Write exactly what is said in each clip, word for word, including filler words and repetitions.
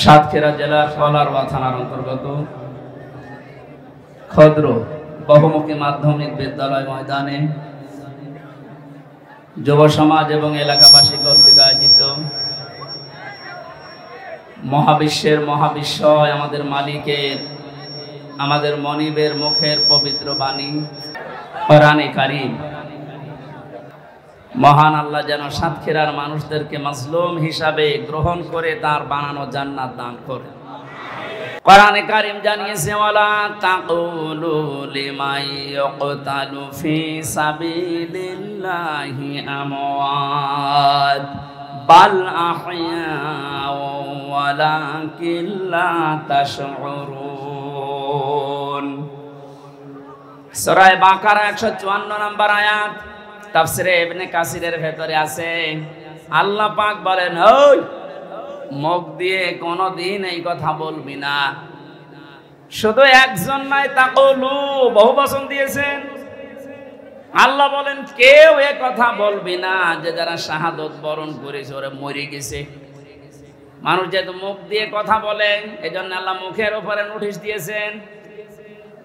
সাতক্ষীরা জেলার কলারবা থানার অন্তর্গত খদ্র বহুমুখী মাধ্যমিক বিদ্যালয় ময়দানে যুব সমাজ এবং এলাকাবাসী কর্তৃক আয়োজিত মহাবিশ্বের মহাবিশ্বয় আমাদের মালিকের, আমাদের মনিবের মুখের পবিত্র বাণী কোরআনে কারীম, মহান আল্লাহ যেন সাতক্ষীরার মানুষদেরকে মাজলুম হিসাবে গ্রহণ করে তার বানানো জান্নাত দান করে। কোরআনে কারীম জানিয়েছে, ওয়ালা তাকুলু লিমান ইয়াকতালু ফি সাবিলিল্লাহি আমওয়াত বাল আহয়া ওয়ালাকিন লা তাশউরুন। সূরা বাকারা একশো চুয়ান্ন নম্বর আয়াত। তাফসিরে ইবনে কাসিরের ভেতরে আছে, আল্লাহ পাক বলেন, ওই মুখ দিয়ে কোনদিন এই কথা বলবি না। শুধু একজন নাই, তাকুলু বহুবচন দিয়েছেন। আল্লাহ বলেন কেউ এ কথা বলবি না যে যারা শাহাদত বরণ করেছে ওরা মরে গেছে। মানুষ যেহেতু মুখ দিয়ে কথা বলেন, এজন্য আল্লাহ মুখের উপরে নোটিশ দিয়েছেন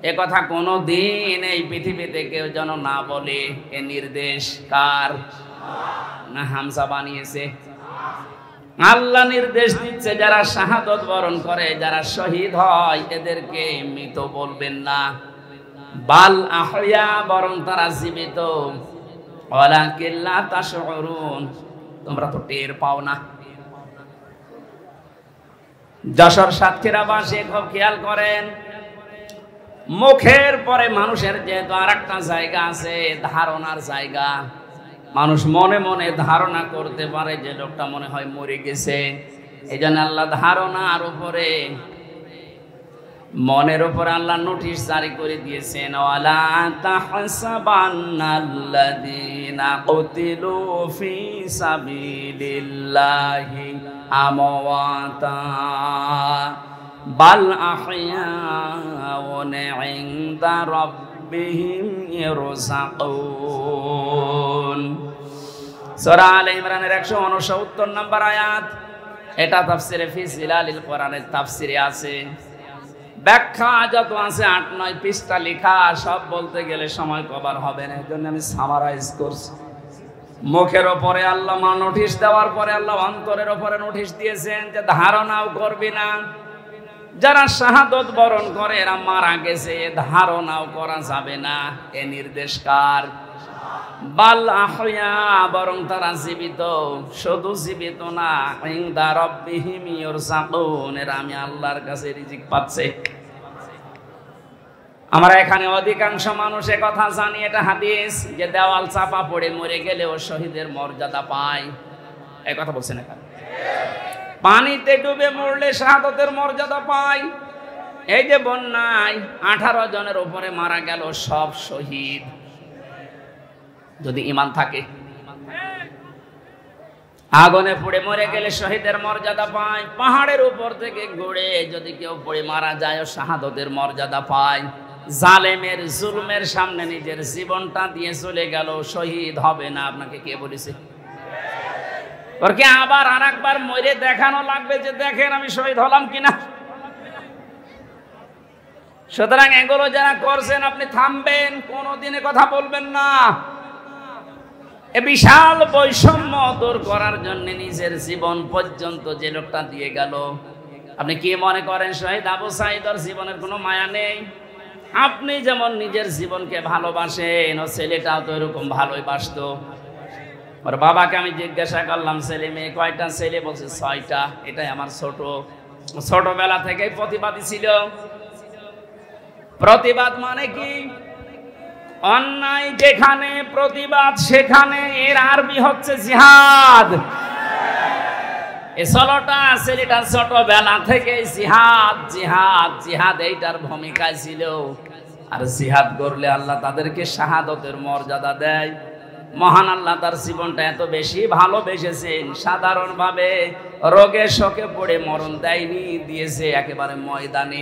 এ কথা কোনদিন এই পৃথিবীতে কেউ যেন না বলে। এ নির্দেশ কার? না হামজা বানিয়েছে। আল্লাহ নির্দেশ দিচ্ছে যারা শাহাদত বরণ করে, যারা শহীদ হয়, এদেরকে মৃত বলবেন না। বাল আহয়া বরং তারা জীবিত। ওয়ালাকিল্লা তাশউরুন, তোমরা তো টের পাও না। যশোর সাতক্ষীরাবাসী খুব খেয়াল করেন, মুখের পরে মানুষের যেহেতু আর একটা জায়গা আছে ধারণার জায়গা, মানুষ মনে মনে ধারণা করতে পারে যে লোকটা মনে হয় মরে গেছে। এই জন্য আল্লাহ ধারণার উপরে, মনের উপরে আল্লাহ নোটিশ জারি করে দিয়েছেন। ওয়ালা তাহসাবান্নাল্লাযীনা কুতিলু ফি সাবিলিল্লাহি আমওয়াতা বাল আহইয়াউন ইনদা রাব্বিহিম ইরযাকুন। সূরা আলে ইমরানের একশো উনসত্তর নম্বর আয়াত। এটা তাফসিরে ফি জিলালিল কোরআনের তাফসিরে আছে। ব্যাখ্যা যত আছে আট নয় পৃষ্ঠা লেখা, সব বলতে গেলে সময় কভার হবে না, এজন্য আমি সামারাইজ করছি। মুখের ওপরে আল্লাহ মা নোটিশ দেওয়ার পরে আল্লাহ অন্তরের ওপরে নোটিশ দিয়েছেন যে ধারণাও করবি না। যারা শাহাদত বরণ করে এরা মারা গেছে, ধারণাও করা যাবে না। এ নির্দেশ কার? বাল আহয়া বরং তারা জীবিত। শুধু জীবিত না, ইনদা রাব্বিহিম ইরযাকুন, এরা আমি আল্লাহর কাছে রিজিক পাচ্ছে। আমরা এখানে অধিকাংশ মানুষ এ কথা জানি, এটা হাদিস, যে দেওয়াল চাপা পড়ে মরে গেলে ও শহীদের মর্যাদা পায়। এ কথা বলছেন এখানে। পানিতে ডুবে মরলে শাহাদতের মর্যাদা পায়। এই যে বন্যায় আঠারো জনের উপরে মারা গেল, সব শহীদ, যদি ইমান থাকে। আগুনে পুড়ে মরে গেলে শহীদের মর্যাদা পায়। পাহাড়ের উপর থেকে ঘুরে যদি কেউ পড়ে মারা যায়, শাহাদতের মর্যাদা পায়। জালেমের জুলমের সামনে নিজের জীবনটা দিয়ে চলে গেল, শহীদ হবে না। আপনাকে কে বলেছে? ওরকে আবার আর একবার মরে দেখানো লাগবে যে দেখেন আমি শহীদ হলাম কিনা। সুতরাং এগুলো যারা করছেন আপনি থামবেন, কোনোদিনে কথা বলবেন না। এ বিশাল বৈষম্য দূর করার জন্য নিজের জীবন পর্যন্ত যে লোকটা দিয়ে গেল, আপনি কি মনে করেন শহীদ আবু সাঈদের জীবনের কোনো মায়া নেই? আপনি যেমন নিজের জীবনকে ভালোবাসেন, ও ছেলেটাও তো এরকম ভালোই বাসত। ওর বাবাকে আমি জিজ্ঞাসা করলাম, ছেলে মেয়ে কয়টা? ছেলে বলছে ছয়টা। এটাই আমার ছোট। ছোটবেলা থেকে প্রতিবাদী ছিল। প্রতিবাদ মানে কি? অন্যায় যেখানে প্রতিবাদ সেখানে, এর আরবি হচ্ছে জিহাদ। এ ষোলোটা ছেলেটা ছোটবেলা থেকে জিহাদ জিহাদ জিহাদ এইটার ভূমিকায় ছিল। আর জিহাদ করলে আল্লাহ তাদেরকে শাহাদতের মর্যাদা দেয়। মহান আল্লাহ তার জীবনটা এত বেশি ভালোবেসেছেন, সাধারণভাবে রোগে শোকে পড়ে মরণ দেয়নি, দিয়েছে একেবারে ময়দানে।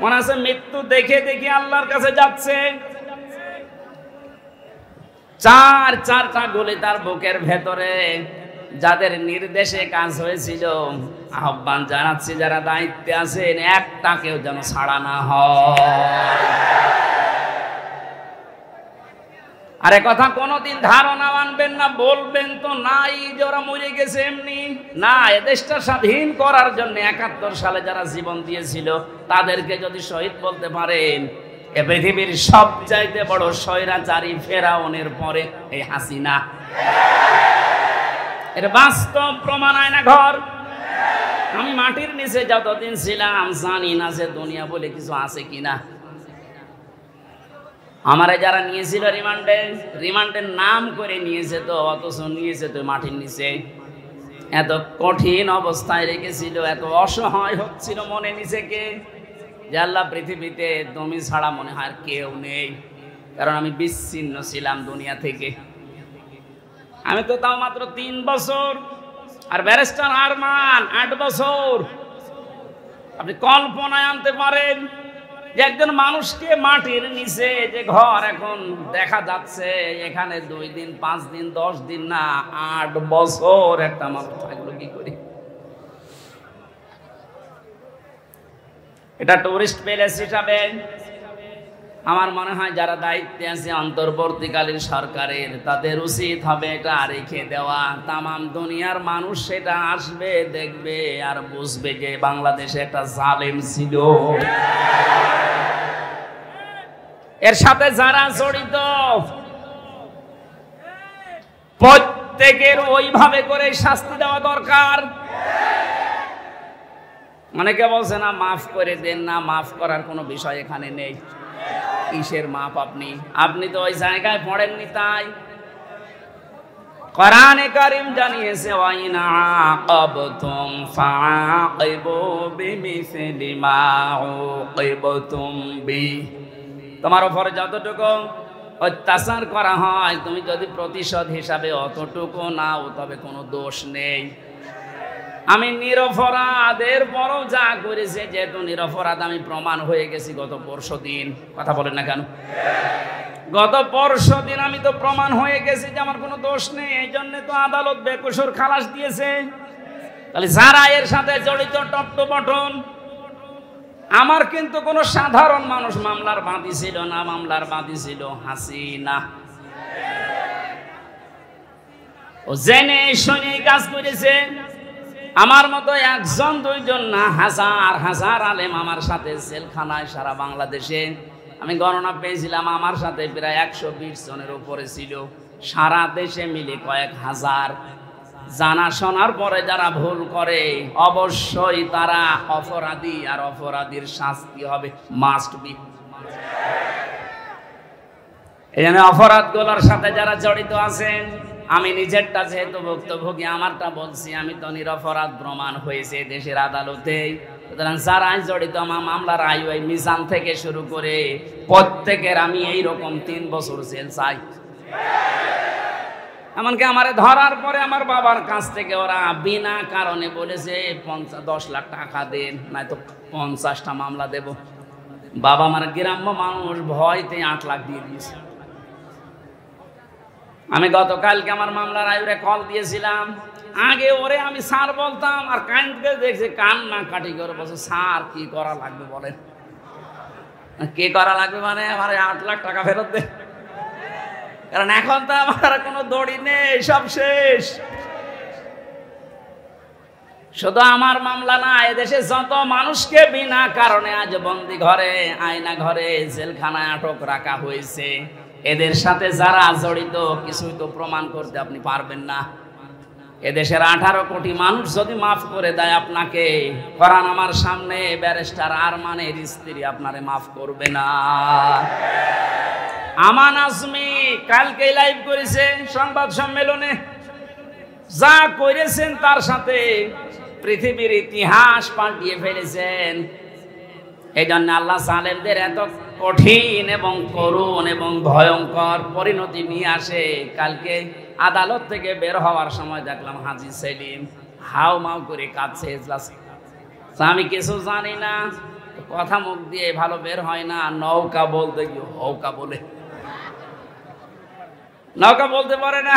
মনে আছে মৃত্যু দেখে দেখে আল্লাহর কাছে যাচ্ছে। চার চারটা গুলি তার বুকের ভেতরে, যাদের নির্দেশে কাজ হয়েছিল আহ্বান জানাচ্ছি যারা দায়িত্বে আছেন, একটাকেও যেন ছাড়া না হয়। আর কথা কোনদিন ধারণা আনবেন না, বলবেন তো নাই যে ওরা মরে গেছে এমনি। না, এদেশটা স্বাধীন করার জন্য একাত্তর সালে যারা জীবন দিয়েছিল তাদেরকে যদি শহীদ বলতে পারেন, এ পৃথিবীর সবচাইতে বড় স্বৈরাচারী ফেরাউনের পরে এই হাসিনা। এর বাস্তব প্রমাণ আয়না ঘর। আমি মাটির নিচে যতদিন ছিলাম জানি না যে দুনিয়া বলে কিছু আছে কিনা। আমারে যারা নিয়েছিল রিমান্ডে, রিমান্ডের নাম করে নিয়েছে তো, অথচ নিয়েছে তো মাটির নিচে। এত কঠিন অবস্থায় রেখেছিল, এত অসহায় হচ্ছিল মনে নিজেকে, যে আল্লাহ পৃথিবীতে তুমি ছাড়া মনে হয় আর কেউ নেই। কারণ আমি বিচ্ছিন্ন ছিলাম দুনিয়া থেকে। আমি তো তাও মাত্র তিন বছর আর ব্যারিস্টার আরমান আট বছর। আপনি কল্পনায় আনতে পারেন যে একজন মানুষকে মাটির নিচে যে ঘর এখন দেখা যাচ্ছে, এখানে দুই দিন পাঁচ দিন দশ দিন না, আট বছর একটা মানুষ থাকলো কি করে। এটা টুরিস্ট প্লেস হিসাবে আমার মনে হয় যারা দায়িত্বে আছে অন্তর্বর্তীকালীন সরকারের, তাদের উচিত হবে এটা রেখে দেওয়া। তামাম দুনিয়ার মানুষ সেটা আসবে, দেখবে আর বুঝবে যে বাংলাদেশে একটা জালেম ছিল। এর সাথে যারা জড়িত প্রত্যেকের ওইভাবে করে শাস্তি দেওয়া দরকার। অনেকে বলছে না মাফ করে দেন, না মাফ করার কোনো বিষয় এখানে নেই। কিসের মাপ? আপনি আপনি তো ওই জায়গায় পড়েননি। তাই কোরআনে কারীম জানিয়েছে ওয়াইনা আকাবতুম ফাআকিবু বিমিসলি মা আকাবতুম বি, তোমার উপরে যতটুকু অত্যাচার করা হয় তুমি যদি প্রতিশোধ হিসাবে অতটুকু নাও তবে কোনো দোষ নেই। আমি নিরপরাধের বড় যা করেছে, যেহেতু নিরপরাধ আমি প্রমাণ হয়ে গেছি গত পরশু দিন। কথা বলেন না কেন? গত পরশু দিন আমি তো প্রমাণ হয়ে গেছি যে আমার কোনো দোষ নেই। এই জন্য তো আদালত বেকসুর খালাস দিয়েছে। তাহলে যারা এর সাথে জড়িত টপ্পটন, আমার কিন্তু কোনো সাধারণ মানুষ মামলার বাদী ছিল না, মামলার বাদী ছিল হাসিনা। ও জেনে শুনে কাজ করেছে। আমার মতো একজন দুইজন না, হাজার হাজার আলেম আমার সাথে জেলখানায় সারা বাংলাদেশে। আমি গণনা পেয়েছিলাম আমার সাথে প্রায় একশো বিশ জনের উপরে ছিল, সারা দেশে মিলে কয়েক হাজার। জানা শোনার পরে যারা ভুল করে অবশ্যই তারা অপরাধী, আর অপরাধীর শাস্তি হবে মাস্ট বি। এই জন্য অপরাধগুলোর সাথে যারা জড়িত আছেন, আমি নিজেরটা যেহেতু ভুক্তভোগী আমারটা বলছি, আমি তো নিরপরাধ প্রমাণ হয়েছে দেশের আদালতে। সুতরাং যারা জড়িত আমার মামলার আয়ু এই মিজান থেকে শুরু করে প্রত্যেকের আমি এই রকম তিন বছর জেল চাই। এমনকি আমার ধরার পরে আমার বাবার কাছ থেকে ওরা বিনা কারণে বলেছে পঞ্চাশ দশ লাখ টাকা দেন, নয়তো পঞ্চাশটা মামলা দেব। বাবা আমার গ্রাম্য মানুষ, ভয়তে আট লাখ দিয়ে দিয়েছে। আমি গতকালকে আমার মামলার আয়ুরে কল দিয়েছিলাম। আগে ওরে আমি স্যার বলতাম, আর কানকে দেখছি কান্না কাটি করে বলছে স্যার কি করা লাগবে বলেন। কি করা লাগবে মানে আমার আট লাখ টাকা ফেরত দে, কারণ এখন তো আমার কোনো দড়ি নেই, সব শেষ। শুধু আমার মামলা না, এদেশে যত মানুষকে বিনা কারণে আজ বন্দি ঘরে, আয়না ঘরে, জেলখানায় আটক রাখা হয়েছে, এদের সাথে যারা জড়িত কিছুই তো প্রমাণ করতে আপনি পারবেন না। এদেশের আঠারো কোটি মানুষ যদি মাফ করে দেয় আপনাকে, কোরআন আমার সামনে ব্যারিস্টার আরমানের স্ত্রী আপনারে মাফ করবে না। আমান আজমি কালকে লাইভ করেছে সংবাদ সম্মেলনে, যা করেছেন তার সাথে পৃথিবীর ইতিহাস পাল্টিয়ে ফেলেছেন। এই জন্য আল্লাহ সালেমদের এত কঠিন এবং করুণ এবং ভয়ঙ্কর পরিণতি নিয়ে আসে। কালকে আদালত থেকে বের হওয়ার সময় দেখলাম হাজি সেলিম হাউ মাউ করে কাঁদছে। আমি কিছু জানি না, কথা মুখ দিয়ে ভালো বের হয় না। নৌকা বলতে কি হৌকা বলে, নৌকা বলতে পারে না।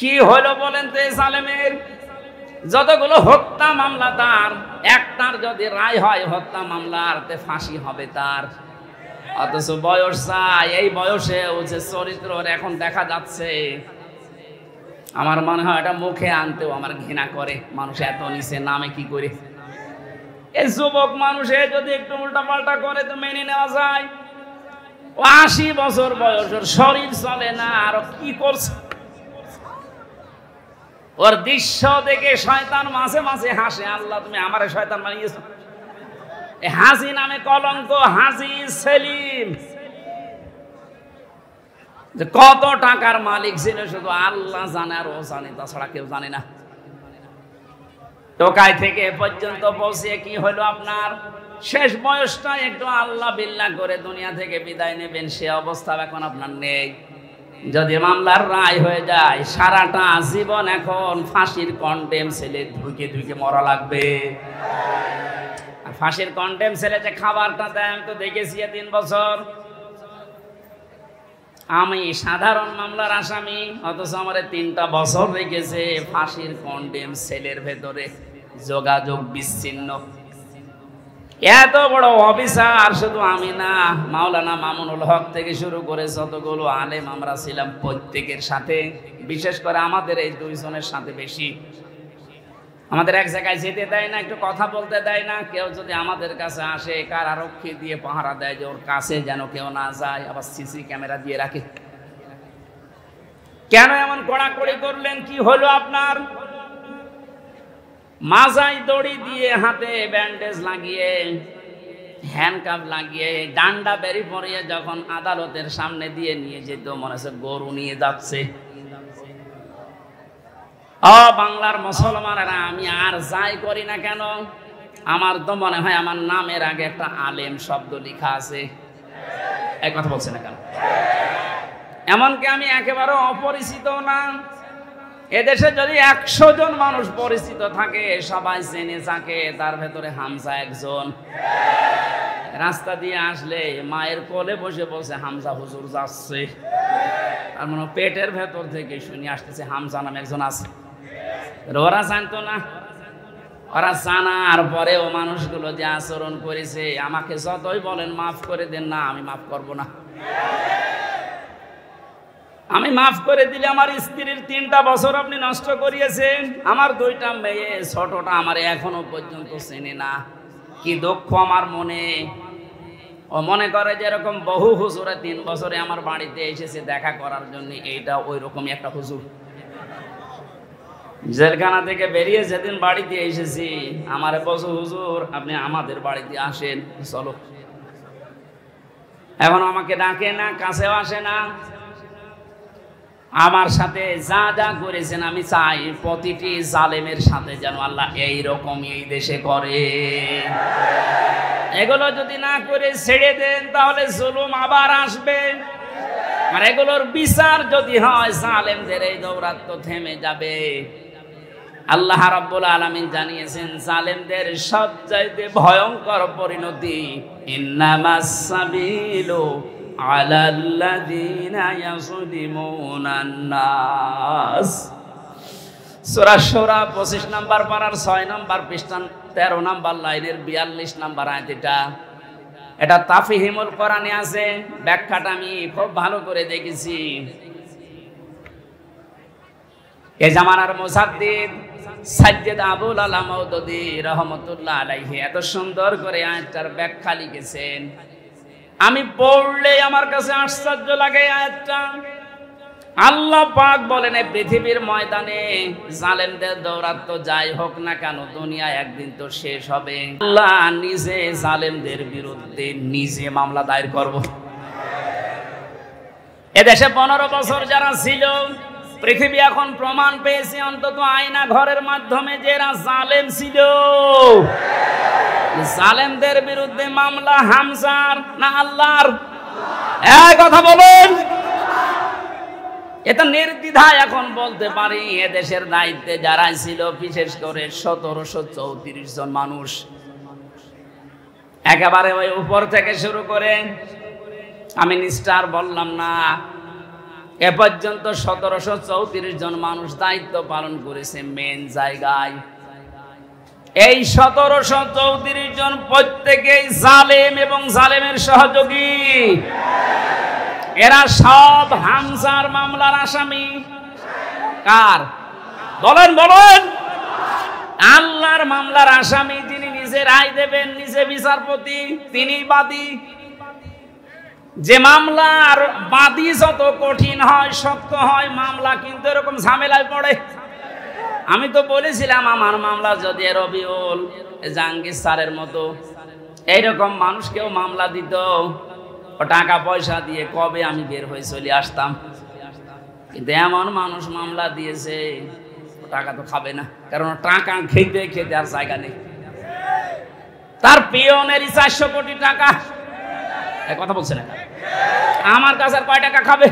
কি হলো বলেন তো সালেমের? যতগুলো হত্যা মামলা তার একটার যদি রায় হয় হত্যা মামলার তে ফাঁসি হবে তার। অথচ বয়স চাই, এই বয়সে যে চরিত্র এখন দেখা যাচ্ছে, আমার মনে হয় এটা মুখে আনতেও আমার ঘৃণা করে মানুষ, এত নিচে নামে কি করে। এই যুবক মানুষে যদি একটু উল্টা পাল্টা করে তো মেনে নেওয়া যায়, আশি বছর বয়সের শরীর চলে না, আর কি করছে। ওর দৃশ্য দেখে শয়তান মাঝে মাঝে হাসে, আল্লাহ তুমি আমারে শয়তান বানিয়েছ। হাজি নামে কলঙ্ক, হাজি সেলিম কত টাকার মালিক ছিল শুধু আল্লাহ জানে আর ও জানে, তাছাড়া কেউ জানে না। টোকাই থেকে এ পর্যন্ত পৌঁছে কি হলো আপনার? শেষ বয়সটা একটু আল্লাহ বিল্লাহ করে দুনিয়া থেকে বিদায় নেবেন, সে অবস্থা এখন আপনার নেই। যদি মামলার রায় হয়ে যায় সারাটা জীবন এখন ফাঁসির কন্টেম ছেলে ধুকে ধুকে মরা লাগবে। আর ফাঁসির কন্টেম ছেলে যে খাবারটা দেয় আমি তো দেখেছি তিন বছর। আমি সাধারণ মামলার আসামি, অথচ আমার তিনটা বছর রেখেছে ফাঁসির কন্টেম সেলের ভেতরে, যোগাযোগ বিচ্ছিন্ন। এত বড় অফিসার শুধু আমি না, মাওলানা মামুনুল হক থেকে শুরু করে যতগুলো আলেম আমরা ছিলাম প্রত্যেকের সাথে, বিশেষ করে আমাদের এই দুইজনের সাথে বেশি। আমাদের এক জায়গায় যেতে দেয় না, একটু কথা বলতে দেয় না। কেউ যদি আমাদের কাছে আসে কারারক্ষী দিয়ে পাহারা দেয় যে ওর কাছে যেন কেউ না যায়, আবার সিসি ক্যামেরা দিয়ে রাখে। কেন এমন কড়াকড়ি করলেন? কি হলো আপনার? মাজায় দড়ি দিয়ে, হাতে ব্যান্ডেজ লাগিয়ে, হ্যান্ডকাপ লাগিয়ে, ডান্ডা বেরি পরিয়ে যখন আদালতের সামনে দিয়ে নিয়ে যেত মনে হচ্ছে গরু নিয়ে যাচ্ছে। ও বাংলার মুসলমানেরা, আমি আর যাই করি না কেন আমার তো মনে হয় আমার নামের আগে একটা আলেম শব্দ লেখা আছে। এক কথা বলছে না কেন? এমনকি আমি একেবারে অপরিচিত না। এদেশে যদি একশো জন মানুষ পরিচিত থাকে সবাই চেনে থাকে, তার ভেতরে হামজা একজন। রাস্তা দিয়ে আসলে মায়ের কোলে বসে বসে হামজা হুজুর যাচ্ছে, তার মানে পেটের ভেতর থেকে শুনি আসতেছে হামজা নামে একজন আছে। ওরা জানতো না, ওরা জানার পরে ও মানুষগুলো যে আচরণ করেছে, আমাকে যতই বলেন মাফ করে দেন না, আমি মাফ করবো না। আমি মাফ করে দিলে আমার স্ত্রীর তিনটা বছর আপনি নষ্ট করিয়েছেন, আমার দুইটা মেয়ে, ছোটটা আমার এখনো পর্যন্ত চেনে না। কি দুঃখ আমার মনে। ও মনে করে যেরকম বহু হুজুরে তিন বছরে আমার বাড়িতে এসেছে দেখা করার জন্য, এইটা ওই রকমই একটা হুজুর। জেলখানা থেকে বেরিয়ে যেদিন বাড়িতে এসেছি আমার বছর হুজুর আপনি আমাদের বাড়িতে আসেন চলো, এখন আমাকে ডাকে না, কাছেও আসে না। আমার সাথে যা যা করেছেন আমি চাই প্রতিটি জালেমের সাথে যেন আল্লাহ এইরকম এই দেশে করে। এগুলো যদি না করে ছেড়ে দেন তাহলে জুলুম আবার আসবে, আর এগুলোর বিচার যদি হয় জালেমদের এই দৌরাত্ম্য থেমে যাবে। আল্লাহ রাব্বুল আলামিন জানিয়েছেন জালেমদের সবচাইতে ভয়ঙ্কর পরিণতি ইন্নামাস সাবিলু পঁচিশ নাম্বার পারার ছয় নাম্বার পৃষ্ঠান তেরো নাম্বার লাইনের বিয়াল্লিশ নাম্বার আয়াতটা, এটা তাফহিমুল কোরআনে আছে। ব্যাখ্যাটা আমি খুব ভালো করে দেখেছি। এ জামানার মুজাদ্দিদ সাজ্জেদ আবুল আলা মওদুদী রহমতুল্লাহ আলাইহি এত সুন্দর করে আয়াতটার ব্যাখ্যা লিখেছেন, আমি পড়লে আমার কাছে আশ্চর্য লাগে আয়াতটা। আল্লাহ পাক বলেন এই পৃথিবীর ময়দানে জালেমদের দৌরাত্ম্য যাই হোক না কেন দুনিয়া একদিন তো শেষ হবে। আল্লাহ নিজে জালেমদের বিরুদ্ধে নিজে মামলা দায়ের করব। এদেশে পনেরো বছর যারা ছিল, পৃথিবী এখন প্রমাণ পেয়েছে অন্তত আয়না ঘরের মাধ্যমে যারা জালেম ছিল। জালেমদের বিরুদ্ধে মামলা হামজার না আল্লাহর? এই কথা বলেন। এটা নির্দ্বিধায় এখন বলতে পারি এদেশের দায়িত্বে যারা ছিল, বিশেষ করে সতেরোশো চৌত্রিশ জন মানুষ, একেবারে ওই উপর থেকে শুরু করে, আমি নিষ্ঠার বললাম না, এ পর্যন্ত সতেরোশো চৌত্রিশ জন মানুষ দায়িত্ব পালন করেছে মেন জায়গায়। এই সতেরোশো চৌত্রিশ জন প্রত্যেকেই জালেম এবং জালেমের সহযোগী। এরা সব হামজার মামলার আসামি। কার? বলেন বলেন, আল্লাহর মামলার আসামি। যিনি নিজে রায় দেবেন, নিজে বিচারপতি, তিনি বাদী। যে মামলার বাদী যত কঠিন হয়, শক্ত হয় মামলা, কিন্তু এরকম ঝামেলায় পড়ে। আমি তো বলেছিলাম আমার মামলা যদি রবিউল, জাহাঙ্গীর স্যারের মতো এইরকম মানুষকেও মামলা দিত, টাকা পয়সা দিয়ে কবে আমি বের হয়ে চলে আসতাম। কিন্তু এমন মানুষ মামলা দিয়েছে, টাকা তো খাবে না, কারণ টাকা খেতে খেতে আর জায়গা নেই। তার পিয়নেরই চারশো কোটি টাকা, কথা বলছে না, আমার কাছে আর কয় টাকা খাবে?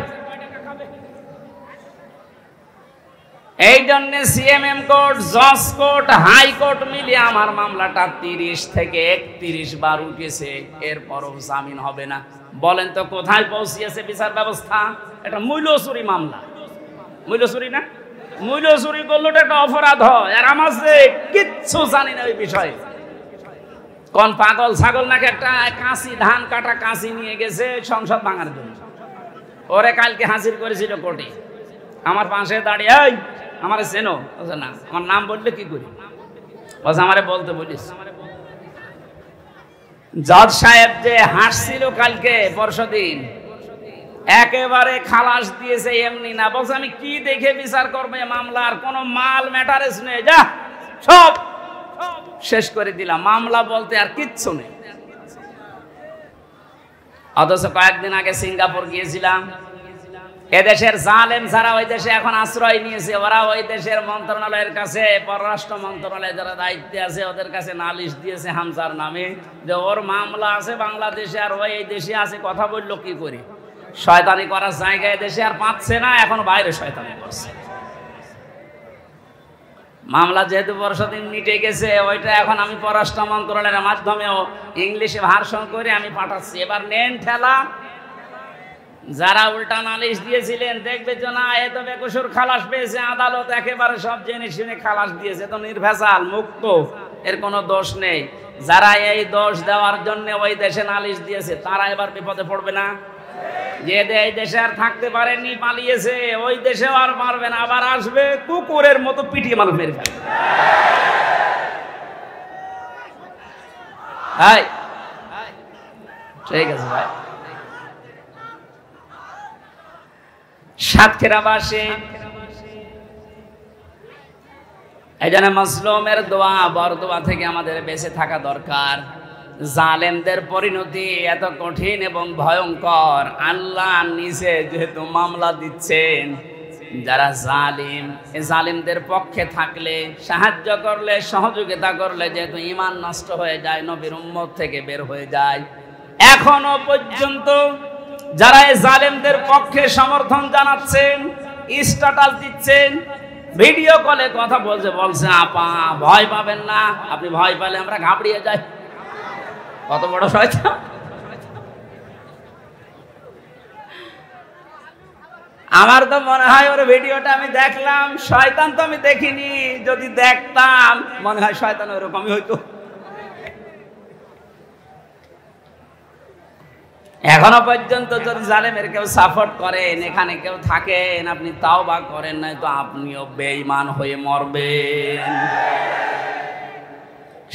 এই জন্য সিএমএম কোর্ট, জজ কোর্ট, হাইকোর্ট মিলিয়ে আমার মামলাটা তিরিশ থেকে একত্রিশ বার উঠেছে, এরপরও জামিন হবে না। বলেন তো কোথায় পৌঁছিয়েছে বিচার ব্যবস্থা? এটা মূল্যচুরি মামলা। মূল্যচুরি না, মূল্যচুরি করলে তো একটা অপরাধ হয়, আর আমার যে কিচ্ছু জানি না ওই বিষয়ে। কোন পাগল ছাগল নাকি একটা কাঁচি, ধান কাটা কাঁচি নিয়ে গেছে সংসদ ভাঙার জন্য। ওরে কালকে হাজির করেছিল কোর্টে। আমার পাশে দাঁড়িয়ে, এই আমার চেনো না, আমার নাম বললে কি করি, আমারে বলতে বলিস। জজ সাহেব যে হাসছিল কালকে, পরশুদিন একেবারে খালাস দিয়েছে এমনি না, বলছে আমি কি দেখে বিচার করবে মামলার, কোনো মাল ম্যাটারেস নেই, যা সব শেষ করে দিলাম, মামলা বলতে আর কিচ্ছু নেই। অথচ কয়েকদিন আগে সিঙ্গাপুর গিয়েছিলাম, এদেশের জালেম যারা ওই দেশে এখন আশ্রয় নিয়েছে, ওরা ওই দেশের মন্ত্রণালয়ের কাছে, পররাষ্ট্র মন্ত্রণালয় যারা দায়িত্বে আছে, ওদের কাছে নালিশ দিয়েছে হামজার নামে, যে ওর মামলা আছে বাংলাদেশে আর ওই এই দেশে আছে, কথা বললো কি করে। শয়তানি করার জায়গা দেশে আর পাচ্ছে না, এখন বাইরে শয়তানি করছে। মামলা যেহেতু পরশুদিন মিটে গেছে, ওইটা এখন আমি পররাষ্ট্র মন্ত্রণালয়ের মাধ্যমেও ইংলিশে ভার্সন করে আমি পাঠাচ্ছি। এবার নেন ঠেলা, যারা উল্টা নালিশ দিয়েছিলেন দেখবে যে না এ তো বেকসুর খালাস পেয়েছে, আদালত একেবারে সব জেনে শুনে খালাস দিয়েছে, তো নির্ভেজাল মুক্ত, এর কোনো দোষ নেই। যারা এই দোষ দেওয়ার জন্য ওই দেশে নালিশ দিয়েছে, তারা এবার বিপদে পড়বে না। যে এই দেশে আর থাকতে পারেনি, পালিয়েছে, ওই দেশেও আর পারবে না, আবার আসবে কুকুরের মতো পিটিয়ে মানুষ মেরে ফেলবে। ঠিক আছে ভাই, সাতক্ষীরাবাসী এই জন্য মাসলুমের দোয়া, বরদোয়া থেকে আমাদের বেঁচে থাকা দরকার। জালেমদের পরিণতি এত কঠিন এবং ভয়ঙ্কর, আল্লাহ নিজে যেহেতু মামলা দিচ্ছেন, যারা জালিম এ জালিমদের পক্ষে থাকলে, সাহায্য করলে, সহযোগিতা করলে যেহেতু ইমান নষ্ট হয়ে যায়, নবীর উম্মত থেকে বের হয়ে যায়। এখনো পর্যন্ত যারা এই জালেমদের পক্ষে সমর্থন জানাচ্ছেন, স্ট্যাটাস দিচ্ছেন, ভিডিও কলে কথা বলছে, বলছে আপা ভয় পাবেন না, আপনি ভয় পেলে আমরা ঘাবড়িয়ে যাই। কত বড় শয়তান! আমার তো মনে হয় ওর ভিডিওটা আমি দেখলাম, শয়তান তো আমি দেখিনি, যদি দেখতাম মনে হয় শয়তান ওরকমই হইতো। এখনো পর্যন্ত যদি জালেমের কেউ সাপোর্ট করেন, এখানে কেউ থাকেন, আপনি তাওবা করেন না, তো আপনিও বেঈমান হয়ে মরবেন।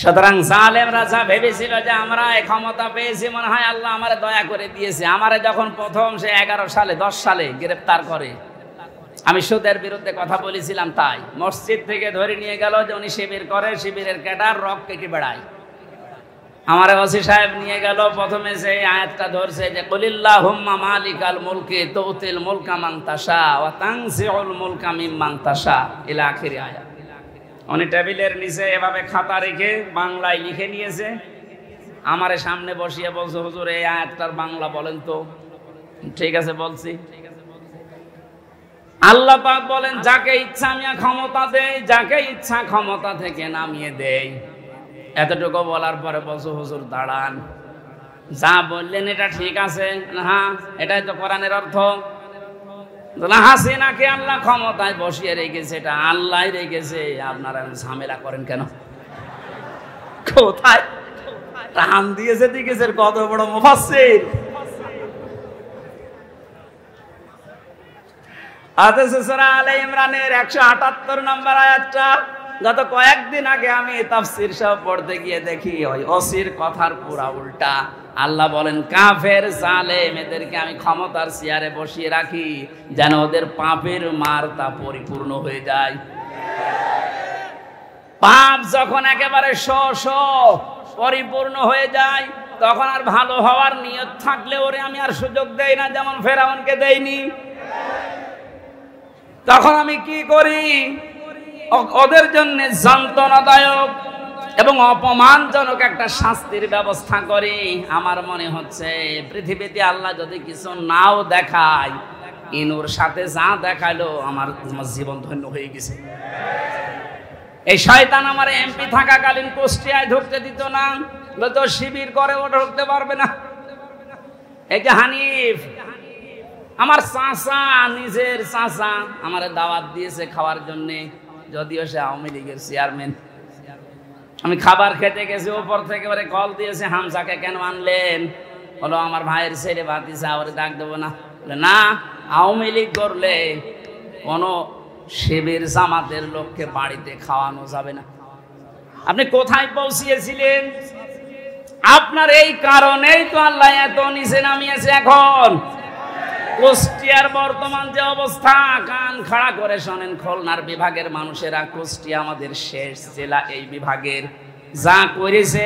সুতরাং জালেমরা যা ভেবেছিল যে আমরা এই ক্ষমতা পেয়েছি, মনে হয় আল্লাহ আমারে দয়া করে দিয়েছে। আমারে যখন প্রথম সে এগারো সালে দশ সালে গ্রেপ্তার করে, আমি সুদের বিরুদ্ধে কথা বলেছিলাম, তাই মসজিদ থেকে ধরে নিয়ে গেল যে উনি শিবির করে, শিবিরের ক্যাডার রক কেটে বেড়ায়। আমার ওসি সাহেব নিয়ে গেল, প্রথমে সেই আয়াতটা ধরছে যে কুলিল্লাহুম্মা মালিকাল মুলকি তুতিল মুলকা মান তাশা ওয়া তানজিউল মুলকা মিম্মান তাশা ইলা আখির আয়াত। উনি টেবিলের নিচে এভাবে খাতা রেখে বাংলায় লিখে নিয়েছে, আমার সামনে বসিয়ে বলছে, হুজুর এই আয়াতটার বাংলা বলেন তো। ঠিক আছে বলছি, আল্লাহ পাক বলেন যাকে ইচ্ছা আমি ক্ষমতা দেই, যাকে ইচ্ছা ক্ষমতা থেকে নামিয়ে দেই। এতটুকু বলার পরে বলছো হুজুর দাঁড়ান, যা বললেন এটা ঠিক আছে, হ্যাঁ এটাই তো কোরআনের অর্থ। হাসিনাকে আল্লাহ ক্ষমতায় বসিয়ে রেখেছে, এটা আল্লাহ রেখেছে, আপনারা ঝামেলা করেন কেন? কোথায় টান দিয়েছে দেখেছে কত বড় মুফাসসির, আদেশ সূরা আলে ইমরানের একশো আটাত্তর নম্বর আয়াতটা গত কয়েকদিন আগে আমি তাফসীর সব পড়তে গিয়ে দেখি ওই ওসির কথার পুরা উল্টা। আল্লাহ বলেন কাফের জালেম এদেরকে আমি ক্ষমতার চেয়ারে বসিয়ে রাখি যেন ওদের পাপের মার তা পরিপূর্ণ হয়ে যায়। পাপ যখন একেবারে শো শো পরিপূর্ণ হয়ে যায় তখন আর ভালো হওয়ার নিয়ত থাকলে ওরে আমি আর সুযোগ দেই না, যেমন ফেরাউনকে দেইনি। তখন আমি কি করি, ওদের জন্য যন্ত্রণাদায়ক এবং অপমানজনক একটা শাস্তির ব্যবস্থা করি। আমার মনে হচ্ছে পৃথিবীতে আল্লাহ যদি কিছু নাও দেখায়, ইনুর সাথে যা দেখালো আমার জীবন ধন্য হয়ে গেছে। এই শয়তান আমার এমপি থাকাকালীন কুষ্টিয়ায় ঢুকতে দিত না, বলতো শিবির করে ও ঢুকতে পারবে না। এই যে হানিফ আমার চাচা, নিজের চাচা আমার দাওয়াত দিয়েছে খাওয়ার জন্যে, যদিও সে আওয়ামী লীগের চেয়ারম্যান। আমি খাবার খেতে গেছি, ওপর থেকে এবারে কল দিয়েছে হামজাকে কেন আনলেন, বলো আমার ভাইয়ের ছেলে ভাতিজা, ওরে ডাক দেবো না? না, আওয়ামী লীগ করলে কোনো শিবির জামাতের লোককে বাড়িতে খাওয়ানো যাবে না। আপনি কোথায় পৌঁছিয়েছিলেন? আপনার এই কারণেই তো আল্লাহ এত নিচে নামিয়েছে। এখন কুষ্টিয়ার বর্তমান যে অবস্থা, কান খাড়া করে শোনেন খুলনার বিভাগের মানুষেরা, কুষ্টিয়া আমাদের শেষ জেলা। এই বিভাগের যা করেছে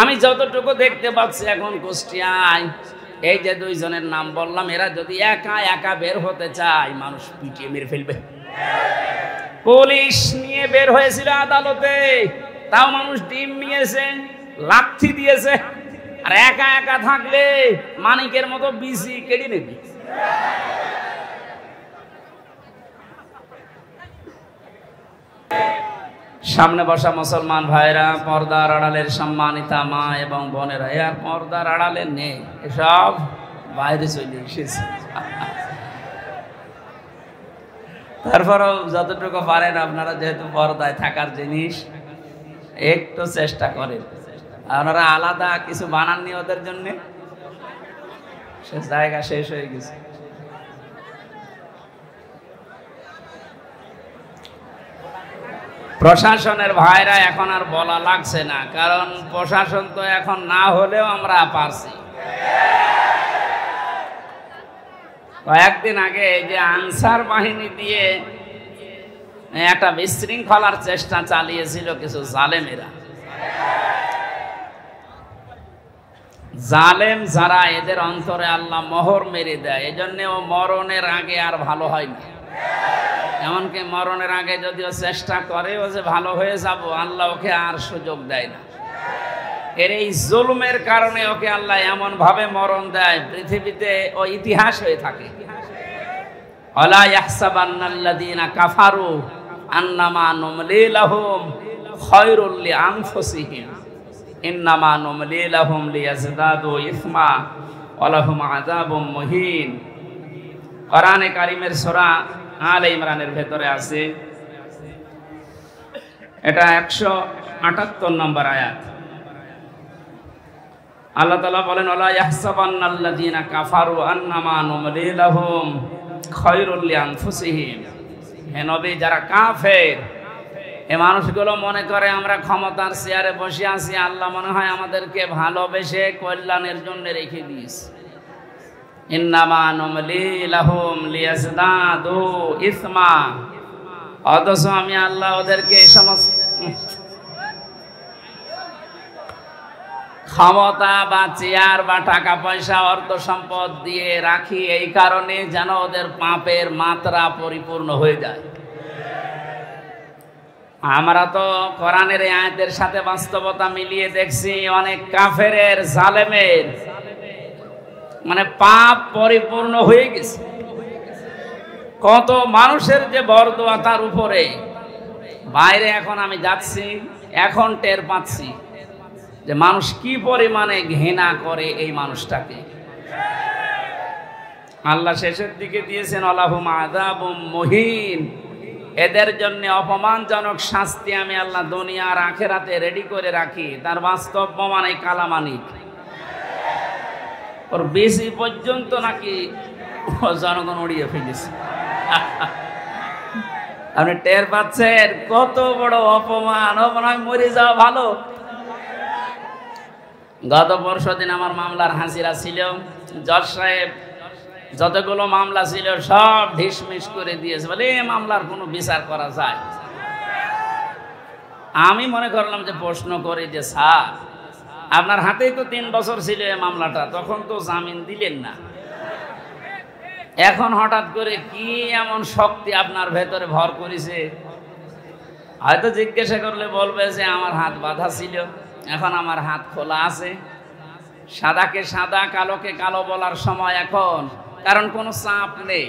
আমি যতটুকু দেখতে পাচ্ছি এখন কুষ্টিয়ায়, এই যে দুইজনের নাম বললাম, এরা যদি একা একা বের হতে চায় মানুষ পিটিয়ে মেরে ফেলবে। পুলিশ নিয়ে বের হয়েছিল আদালতে, তাও মানুষ ডিম নিয়েছে, লাথি দিয়েছে। আর একা একা থাকলে মানিকের মতো বিজি কেড়ে নেবে। সামনে বসা মুসলমান ভাইরা, পর্দার আড়ালের সম্মানিতা মা এবং বোনেরা, আর পর্দার আড়ালে নেই, এসব বাইরে চলে এসেছে। তারপরও যতটুকু পারেন আপনারা, যেহেতু পর্দায় থাকার জিনিস, একটু চেষ্টা করেন। আপনারা আলাদা কিছু বানাননি ওদের জন্য, সে জায়গা শেষ হয়ে গেছে। প্রশাসনের ভাইরা এখন আর বলা লাগছে না, কারণ প্রশাসন তো এখন না হলেও আমরা পারছি। কয়েকদিন আগে যে আনসার বাহিনী দিয়ে একটা বিশৃঙ্খলার চেষ্টা চালিয়েছিল কিছু জালেমেরা, জালেম যারা এদের অন্তরে আল্লাহ মোহর মেরে দেয়, এজন্য ও মরণের আগে আর ভালো হয় না। এমনকি মরণের আগে যদি ও চেষ্টা করে ও যে ভালো হয়ে যাব, আল্লাহ ওকে আর সুযোগ দেয় না। এর এই জুলুমের কারণে ওকে আল্লাহ এমন ভাবে মরণ দেয় পৃথিবীতে ও ইতিহাস হয়ে থাকে। আলা ইয়াহসাবান্নাল্লাযীনা কাফারু আন্নামা নুমলি লাহুম খায়রুল লি আনফুসিহিম ইন্নামা নুমলি লাহুম লিয়াজদাদু ইসমা ওয়া লাহুম আযাবুম মুহিন। কোরআনে কারিমের সূরা আলে ইমরানের ভেতরে আছে, এটা একশো আটাত্তর নম্বর আয়াত। আল্লাহ তাআলা বলেন ওয়ালা ইয়াহসাবান্নাল্লাযীনা কাফারু আন্নামা নুমলি লাহুম খায়রুল লিআনফুসিহিম। হে নবী, যারা কাফের এ মানুষগুলো মনে করে আমরা ক্ষমতার চেয়ারে বসে আছি, আল্লাহ মনে হয় আমাদেরকে ভালোবেসে কল্যাণের জন্য রেখে দিয়েছে। ইন্নামা নুমলি লাহুম লিয়াজদাদু ইসমা, অথচ আমি আল্লাহ ওদেরকে সমস্ত ক্ষমতা বা চেয়ার বা টাকা পয়সা অর্থ সম্পদ দিয়ে রাখি এই কারণে যেন ওদের পাপের মাত্রা পরিপূর্ণ হয়ে যায়। আমরা তো কোরআনের আয়াতের সাথে বাস্তবতা মিলিয়ে দেখছি অনেক কাফেরের জালেমের মানে পাপ পরিপূর্ণ হয়ে গেছে। কত মানুষের যে বরদোয়া তার উপরে। বাইরে এখন আমি যাচ্ছি, এখন টের পাচ্ছি যে মানুষ কি পরিমাণে ঘৃণা করে এই মানুষটাকে। আল্লাহ শেষের দিকে দিয়েছেন আলাহুম আযাবুম মুহিন, এদের জন্য অপমানজনক শাস্তি আমি আল্লাহ দুনিয়ার আখেরাতে রেডি করে রাখি। তার বাস্তব প্রমাণ এই কালামানিক, ওর বেশি পর্যন্ত নাকি জনগণ উড়িয়ে ফেলেছে। আপনি টের পাচ্ছেন কত বড় অপমান, অপমান মরে যাওয়া ভালো। গত পরশুদিন আমার মামলার হাজিরা ছিল, জজ সাহেব যতগুলো মামলা ছিল সব ঢিসমিস করে দিয়েছে, বলে এই মামলার কোনো বিচার করা যায়। আমি মনে করলাম যে প্রশ্ন করে যে স্যার আপনার হাতেই তো তিন বছর ছিল এই মামলাটা, তখন তো জামিন দিলেন না, এখন হঠাৎ করে কি এমন শক্তি আপনার ভেতরে ভর করেছে? হয়তো জিজ্ঞাসা করলে বলবে যে আমার হাত বাঁধা ছিল, এখন আমার হাত খোলা আছে। সাদাকে সাদা কালোকে কালো বলার সময় এখন, কারণ কোনো চাপ নেই।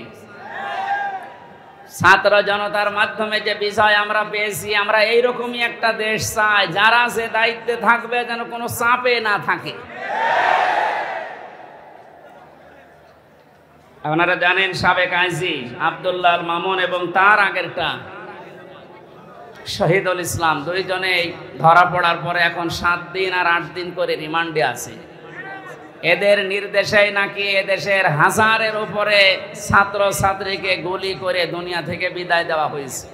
ছাত্র জনতার মাধ্যমে যে বিষয় আমরা পেয়েছি, আমরা এইরকমই একটা দেশ চাই যারা সে দায়িত্বে থাকবে যেন কোনো চাপে না থাকে। আপনারা জানেন সাবেক আইজি আব্দুল্লাহ মামুন এবং তার আগেরটা শহীদুল ইসলাম, দুইজনেই ধরা পড়ার পরে এখন সাত দিন আর আট দিন করে রিমান্ডে আছে। এদের নির্দেশে নাকি এদেশের হাজারের উপরে ছাত্র ছাত্রীকে গুলি করে দুনিয়া থেকে বিদায় দেওয়া হয়েছে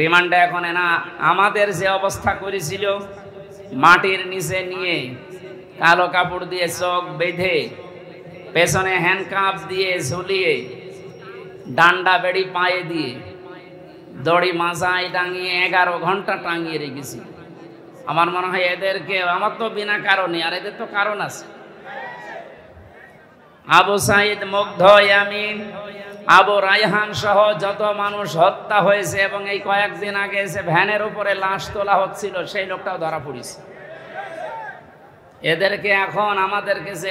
রিমান্ডে। এখন না আমাদের যে অবস্থা করেছিল, মাটির নিচে নিয়ে কালো কাপড় দিয়ে চোখ বেঁধে, পেছনে হ্যান্ডকাপ দিয়ে ঝুলিয়ে, ডান্ডা বেড়ি পায়ে দিয়ে, দড়ি মাজায় টাঙিয়ে এগারো ঘন্টা টাঙিয়ে রেখেছি। আমার মনে হয় এদেরকে, আমার তো বিনা কারণে, আর এদের তো কারণ আছে। আবু সাঈদ, মুগ্ধ, ইয়ামিন, আবু রায়হান সহ যত মানুষ হত্যা হয়েছে, এবং এই কয়েকদিন আগে এসে ভ্যানের উপরে লাশ তোলা হচ্ছিল সেই লোকটাও ধরা পড়েছে। এদেরকে এখন আমাদেরকে যে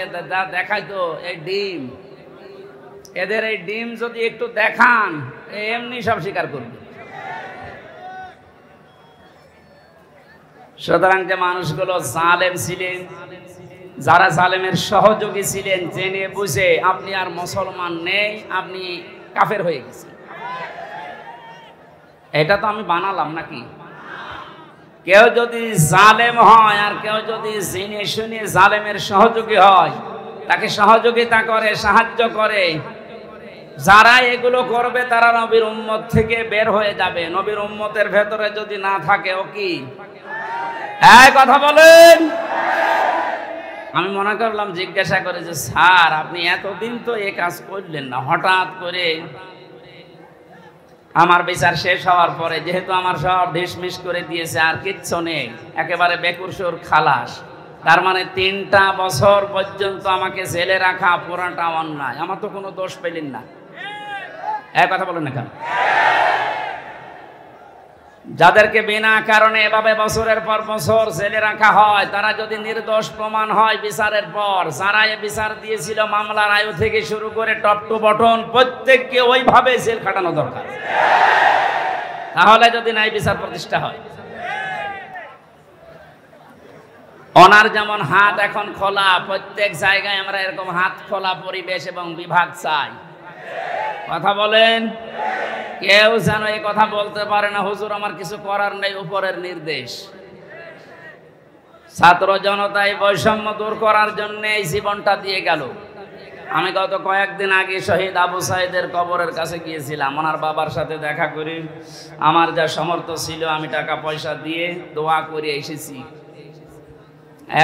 দেখাইতো এই ডিম, এদের এই ডিম যদি একটু দেখান এমনি সব স্বীকার করবে। সুতরাং যে মানুষগুলো জালেম ছিলেন, যারা জালেমের সহযোগী ছিলেন, জেনে বুঝে আপনি আর মুসলমান নেই, আপনি কাফের হয়ে গেছেন। এটা তো আমি বানালাম নাকি? কেউ যদি জালেম হয় আর কেউ যদি জেনে শুনে জালেমের সহযোগী হয়, তাকে সহযোগিতা করে, সাহায্য করে, যারা এগুলো করবে তারা নবীর উম্মত থেকে বের হয়ে যাবে। নবীর উম্মতের ভেতরে যদি না থাকে ও কি? এই কথা বলেন। আমি মনে করলাম জিজ্ঞাসা করে যে স্যার আপনি এতদিন তো এ কাজ করলেন না, হঠাৎ করে আমার বিচার শেষ হওয়ার পরে যেহেতু আমার সব ঢিসমিস করে দিয়েছে আর কিচ্ছু নেই, একেবারে বেকুসুর খালাস, তার মানে তিনটা বছর পর্যন্ত আমাকে জেলে রাখা পুরাটা অন্যায়, আমার তো কোনো দোষ পেলেন না। এক কথা বলেন না কেন? যাদেরকে বিনা কারণে এভাবে বছরের পর বছর জেলে রাখা হয় তারা যদি নির্দোষ প্রমাণ হয় বিচারের পর, যারা এ বিচার দিয়েছিল মামলার আয়ু থেকে শুরু করে টপ টু বটন প্রত্যেককে ওইভাবে জেল খাটানো দরকার, তাহলে যদি ন্যায় বিচার প্রতিষ্ঠা হয়। ওনার যেমন হাত এখন খোলা, প্রত্যেক জায়গায় আমরা এরকম হাত খোলা পরিবেশ এবং বিভাগ চাই। কথা বলেন, কেউ যেন এই কথা বলতে পারে না হুজুর আমার কিছু করার নেই, উপরের নির্দেশ। ছাত্র জনতায় বৈষম্য দূর করার জন্য এই জীবনটা দিয়ে গেল। আমি গত কয়েকদিন আগে শহীদ আবু সাঈদের কবরের কাছে গিয়েছিলাম, ওনার বাবার সাথে দেখা করি, আমার যা সামর্থ্য ছিল আমি টাকা পয়সা দিয়ে দোয়া করে এসেছি।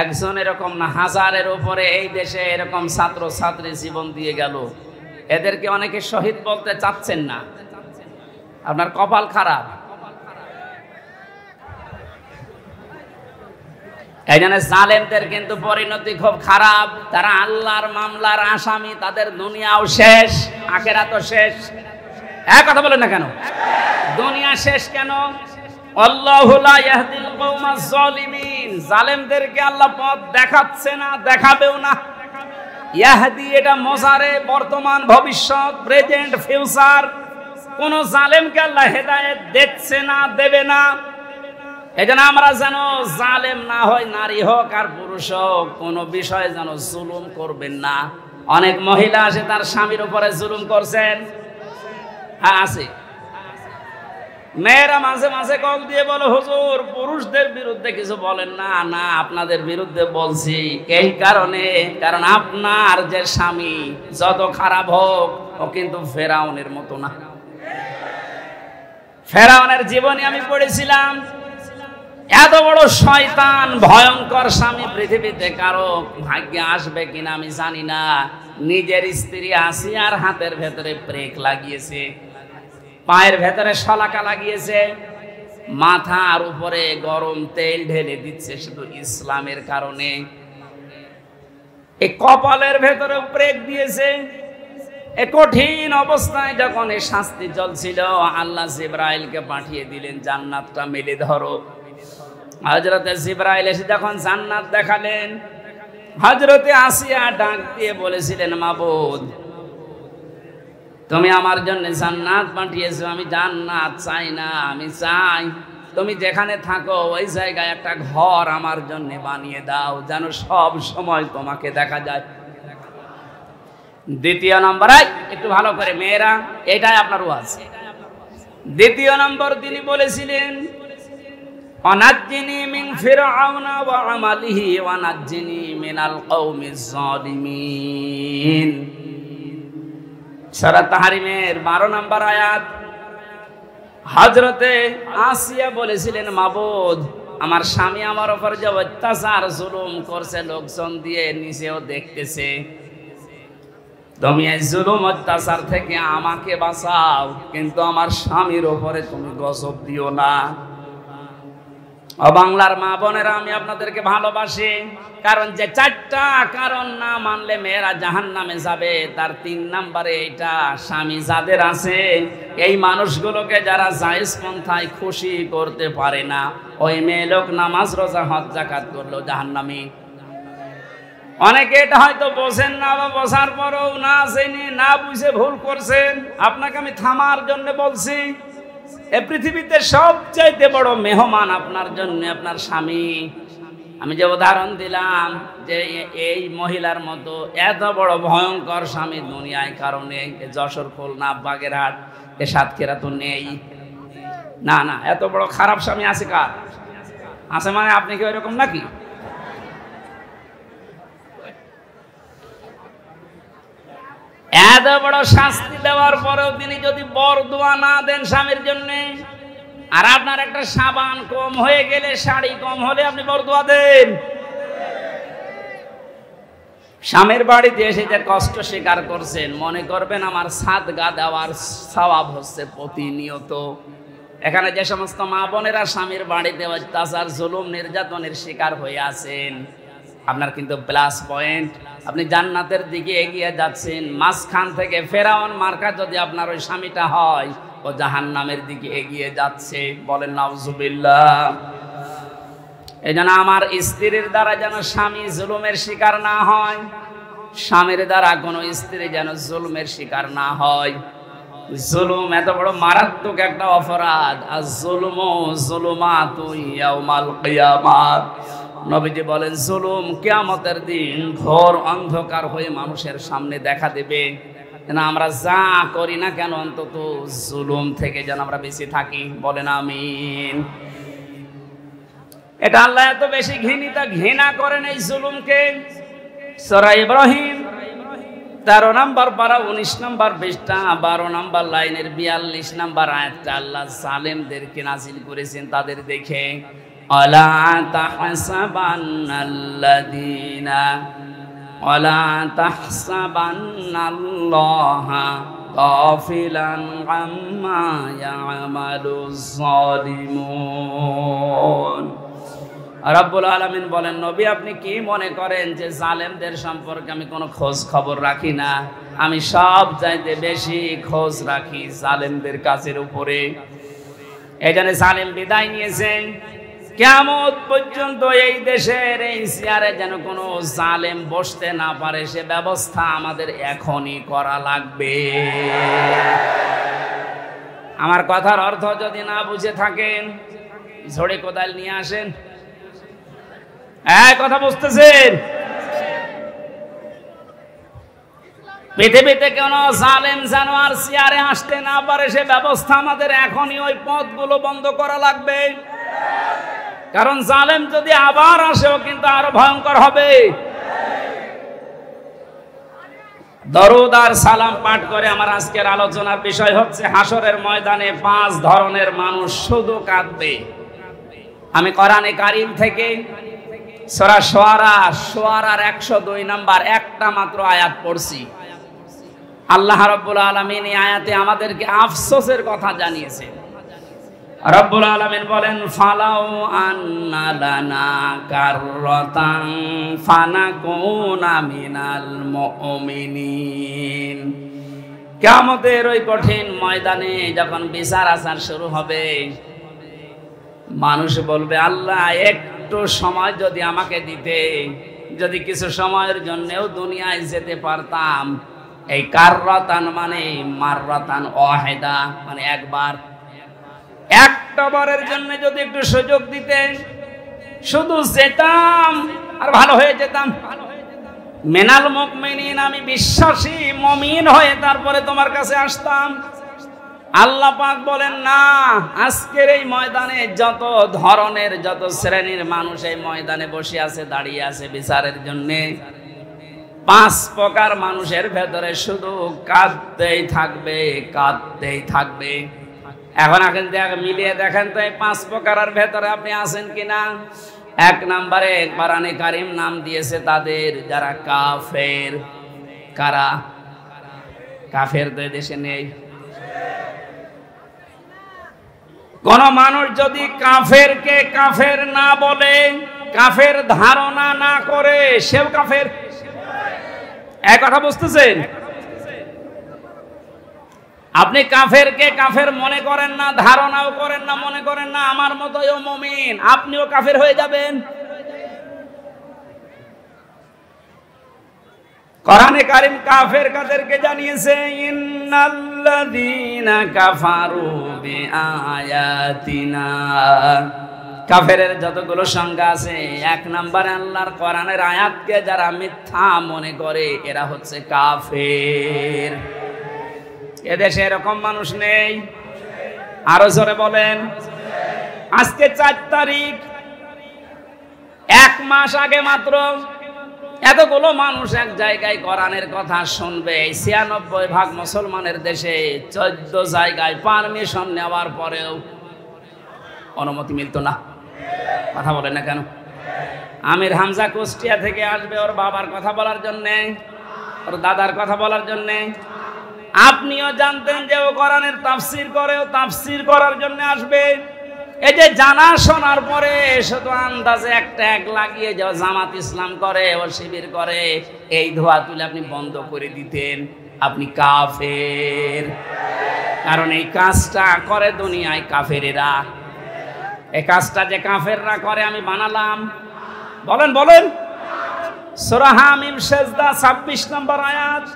একজন এরকম না, হাজারের উপরে এই দেশে এরকম ছাত্র ছাত্রী জীবন দিয়ে গেল। এদেরকে অনেকে শহীদ বলতে চাচ্ছেন না, আপনার কপাল খারাপ। এই জন্য জালেমদের কিন্তু পরিণতি খুব খারাপ। তারা আল্লাহর মামলার আসামি, তাদের দুনিয়াও শেষ, আখেরাতও শেষ। এক কথা বলেন না কেন? দুনিয়া শেষ কেন? আল্লাহু লা ইয়াহদিল কওমাজ জালিমিন, জালেমদেরকে আল্লাহ পথ দেখাচ্ছে না, দেখাবেও না। ইয়াহদি এটা মোজারে, বর্তমান, ভবিষ্যৎ, প্রেজেন্ট, ফিউচার। কোন জালেমকে আল্লাহ হেদায়েত দিচ্ছে না, দেবে না। এজন্য আমরা যেন জালেম না হয়, নারী হোক আর পুরুষ হোক, কোনো বিষয়ে যেন জুলুম করবেন না। অনেক মহিলা আসে তার স্বামীর উপরে জুলুম করছেন। হ্যাঁ, আসে। মেয়েরা মাঝে মাঝে কল দিয়ে বলো, হুজুর পুরুষদের বিরুদ্ধে কিছু বলেন না। না, আপনাদের বিরুদ্ধে বলছি এই কারণে, কারণ আপনার যে স্বামী যত খারাপ হোক, ও কিন্তু ফেরাউনের মতো না। ফেরাউনের জীবনী আমি পড়েছিলাম, এত বড় শয়তান ভয়ঙ্কর স্বামী পৃথিবীতে কারো ভাগ্যে আসবে কিনা আমি জানি না। নিজের স্ত্রী আসিয়ার হাতের ভেতরে ব্রেক লাগিয়েছে, পায়ের ভেতরে শলাকা লাগিয়েছে, মাথার উপরে গরম তেল ঢেলে দিচ্ছে শুধু ইসলামের কারণে। এই কপালের ভেতরে ব্রেক দিয়েছে। এই কঠিন অবস্থায় যখন এই শাস্তি চলছিল, আল্লাহ জিবরাইলকে পাঠিয়ে দিলেন জান্নাতটা মেলে ধরো। হযরতে জিবরাইল এসে যখন জান্নাত দেখালেন, হযরতে আসিয়া ডাক দিয়ে বলেছিলেন, মাবুদ তুমি আমার জন্য জান্নাত পাঠিয়েছো, আমি জান্নাত চাই না, আমি চাই তুমি যেখানে থাকো ওই জায়গায় একটা ঘর আমার জন্য বানিয়ে দাও, যেন সব সময় তোমাকে দেখা যায়। দ্বিতীয় নম্বর, একটু ভালো করে মেয়েরা, এটাই আপনার ওয়াজ। দ্বিতীয় নম্বর তিনি বলেছিলেন, অনাজ্জিনী মিন ফিরআউনা ওয়া আমালিহি ওয়া নাজ্জিনী মিনাল কওমিজ জালিমিন। সূরা তাহরিমের বারো নম্বর আয়াত। হযরতে আসিয়া বলেছিলেন, মাবুদ আমার স্বামী আমার উপর যে অত্যাচার জুলুম করছে লোকজন দিয়ে, নিজেও দেখতেছে, তুমি এই জুলুম অত্যাচার থেকে আমাকে বাঁচাও, কিন্তু আমার স্বামীর উপরে তুমি গজব দিও না। ও বাংলার মা বোনেরা, আমি আপনাদেরকে ভালোবাসি, কারণ যে চারটা কারণ না মানলে মেয়েরা জাহান্নামে যাবে, তার তিন নম্বরে এটা, স্বামী যাদের আছে এই মানুষগুলোকে যারা জায়েজ পন্থায় খুশি করতে পারে না, ওই মেয়ে লোক নামাজ রোজা হজ যাকাত করলো জাহান্নামে। অনেকে এটা হয়তো বোঝেন না, বা বোঝার পরেও না জেনে না বুঝে ভুল করছেন। আপনাকে আমি থামার জন্য বলছি, এ পৃথিবীতে সবচাইতে বড় মেহমান আপনার জন্য আপনার স্বামী। আমি যে উদাহরণ দিলাম যে এই মহিলার মতো এত বড় ভয়ঙ্কর স্বামী দুনিয়ায় কারণে, যশোর খুলনা বাগেরহাট এ সাতক্ষীরা তো নেই। না না, এত বড় খারাপ স্বামী আছে কার? আছে মানে আপনি কি ওইরকম নাকি? এত বড় শাস্তি দেওয়ার পরেও তিনি যদি বরদোয়া না দেন স্বামীর জন্য, আর আপনার একটা সাবান কম হয়ে গেলে, শাড়ি কম হলে আপনি বরদোয়া দেন? স্বামীর বাড়িতে এসে যে কষ্ট স্বীকার করছেন, মনে করবেন আমার সাদগা দেওয়ার সওয়াব হচ্ছে প্রতিনিয়ত। এখানে যে সমস্ত মা বোনেরা স্বামীর বাড়িতে অত্যাচার জুলুম নির্যাতনের শিকার হয়ে আছেন, আপনার কিন্তু প্লাস পয়েন্ট, আপনি জান্নাতের দিকে এগিয়ে যাচ্ছেন। মাঝখান থেকে ফেরাউন মার্কা যদি আপনার ওই স্বামীটা হয়, ও জাহান্নামের দিকে এগিয়ে যাচ্ছে। বলেন নাউজুবিল্লাহ। এই জন্য আমার স্ত্রীর দ্বারা যেন স্বামী জুলুমের শিকার না হয়, স্বামীর দ্বারা কোনো স্ত্রী যেন জুলুমের শিকার না হয়। জুলুম এত বড় মারাত্মক একটা অপরাধ। আর জুলুম জুলুমাতু ইয়াউমাল কিয়ামাত। নবীজি বলেন, জুলুম কিয়ামতের দিন ঘোর অন্ধকার হয়ে মানুষের সামনে দেখা দেবে। যেন আমরা যা করি না কেন, অন্তত জুলুম থেকে যেন আমরা বেঁচে থাকি। বলেন আমিন। এটা আল্লাহ এত বেশি ঘৃণিত ঘৃণা করেন এই জুলুমকে। সূরা ইব্রাহিম তেরো নম্বর পারা উনিশ নম্বর পৃষ্ঠা বারো নম্বর লাইনের বিয়াল্লিশ নম্বর আয়াতটা আল্লাহ জালেমদেরকে নাজিল করেছেন তাদের দেখে। আলা তাহসাবান্নাল্লাযীনা আলা তাহসাবান্নাল্লাহা গাফিলান আম্মা ইয়ামালুজ জালিমুন। রব্বুল আলামিন বলেন, নবী আপনি কি মনে করেন যে জালেমদের সম্পর্কে আমি কোনো খোঁজ খবর রাখি না? আমি সব চাইতে বেশি খোঁজ রাখি জালেমদের কাছের উপরে। এই জন্য জালেম বিদায় নিয়েছেন। কিয়ামত পর্যন্ত এই দেশের এই চেয়ারে যেন কোনো জালেম বসতে না পারে, সে ব্যবস্থা আমাদের এখনই করা লাগবে। আমার কথার অর্থ যদি না বুঝে থাকেন, ঝড়ে কোদাল নিয়ে আসেন। এক কথা বুঝতেছেন? পৃথিবীতে কোনো জালেম জানোয়ার চেয়ারে আসতে না পারে সে ব্যবস্থা আমাদের এখনই ওই পথগুলো বন্ধ করা লাগবে। কারণ জালেম যদি আবার আসেও কিন্তু আরো ভয়ঙ্কর হবে। দরুদ আর সালাম পাঠ করে আমার আজকের আলোচনার বিষয় হচ্ছে হাসরের ময়দানে পাঁচ ধরনের মানুষ শুধু কাঁদবে। আমি কোরআনে কারীম থেকে সূরা শুআরা শুআরার একশো দুই নাম্বার একটা মাত্র আয়াত পড়ছি। আল্লাহ রাব্বুল আলামিন এই আয়াতে আমাদেরকে আফসোসের কথা জানিয়েছেন। রাব্বুল আলামিন বলেন, ফালাউ আন্না লানা কাররাতান ফানাকুনা মিনাল মুমিনিন। কিয়ামতের ওই কঠিন ময়দানে যখন বিচার আচার শুরু হবে, মানুষ বলবে, আল্লাহ একটু সময় যদি আমাকে দিতে, যদি কিছু সময়ের জন্যও দুনিয়ায় যেতে পারতাম। এই কাররাতান মানে মাররাতান ওয়াহিদা, মানে একবার, একটা বারের জন্য যদি একটু সুযোগ দিতেন, শুধু যেতাম আর ভালো হয়ে যেতাম। মিনাল মুমিনিন, আমি বিশ্বাসী মুমিন হয়ে তারপরে তোমার কাছে আসতাম। আল্লাহ পাক বলেন, না, আজকের এই ময়দানে যত ধরনের যত শ্রেণীর মানুষ এই ময়দানে বসে আছে, দাঁড়িয়ে আছে বিচারের জন্য, পাঁচ প্রকার মানুষের ভেতরে শুধু কাঁদতেই থাকবে, কাঁদতেই থাকবে। এখন এখন মিলিয়ে দেখেন তো এই পাঁচ প্রকারের ভেতরে আপনি আছেন কিনা। এক নম্বরে কোরআনে কারীম নাম দিয়েছে তাদের যারা কাফের। কারা কাফের? তো দেশে নেই। কোন মানুষ যদি কাফেরকে কাফের না বলে, কাফের ধারণা না করে, সেও কাফের। এক কথা বুঝতেছেন? আপনি কাফেরকে কাফের মনে করেন না, ধারণাও করেন না, মনে করেন না, আমার মতোই ও মুমিন, আপনিও কাফের হয়ে যাবেন। কোরআনে কারীম কাফের কাদেরকে জানিয়েছে? ইন্নাল্লাযীনা কাফারু বিআয়াতিনা। কাফেরের যতগুলো সংখ্যা আছে, এক নম্বরে আল্লাহর কোরআনের আয়াতকে যারা মিথ্যা মনে করে এরা হচ্ছে কাফের। এদেশে এরকম মানুষ নেই। আরো জোরে বলেন। আজকে চার তারিখ, এক মাস আগে মাত্র এতগুলো মানুষ এক জায়গায় কোরআনের কথা শুনবে। এই ছিয়ানব্বই ভাগ মুসলমানের দেশে চোদ্দ জায়গায় পারমিশন নেওয়ার পরেও অনুমতি মিলত না। কথা বলেন না কেন? আমির হামজা কুষ্টিয়া থেকে আসবে ওর বাবার কথা বলার জন্যে, ওর দাদার কথা বলার জন্যে। আপনিও জানতেন যে ও কোরআনের তাফসির করে, ও তাফসির করার জন্য আসবে। এই যে জানা শোনার পরে শুধু আন্দাজে একটা এক লাগিয়ে যে জামাত ইসলাম করে, ও শিবির করে, এই ধোয়া তুলে আপনি বন্ধ করে দিতেন। আপনি কাফের। কারণ এই কাজটা করে দুনিয়ায় কাফেরেরা। এই কাজটা যে কাফেররা করে আমি বানালাম। বলেন বলেন। সূরা হামিম সেজদা ছাব্বিশ নম্বর আয়াত,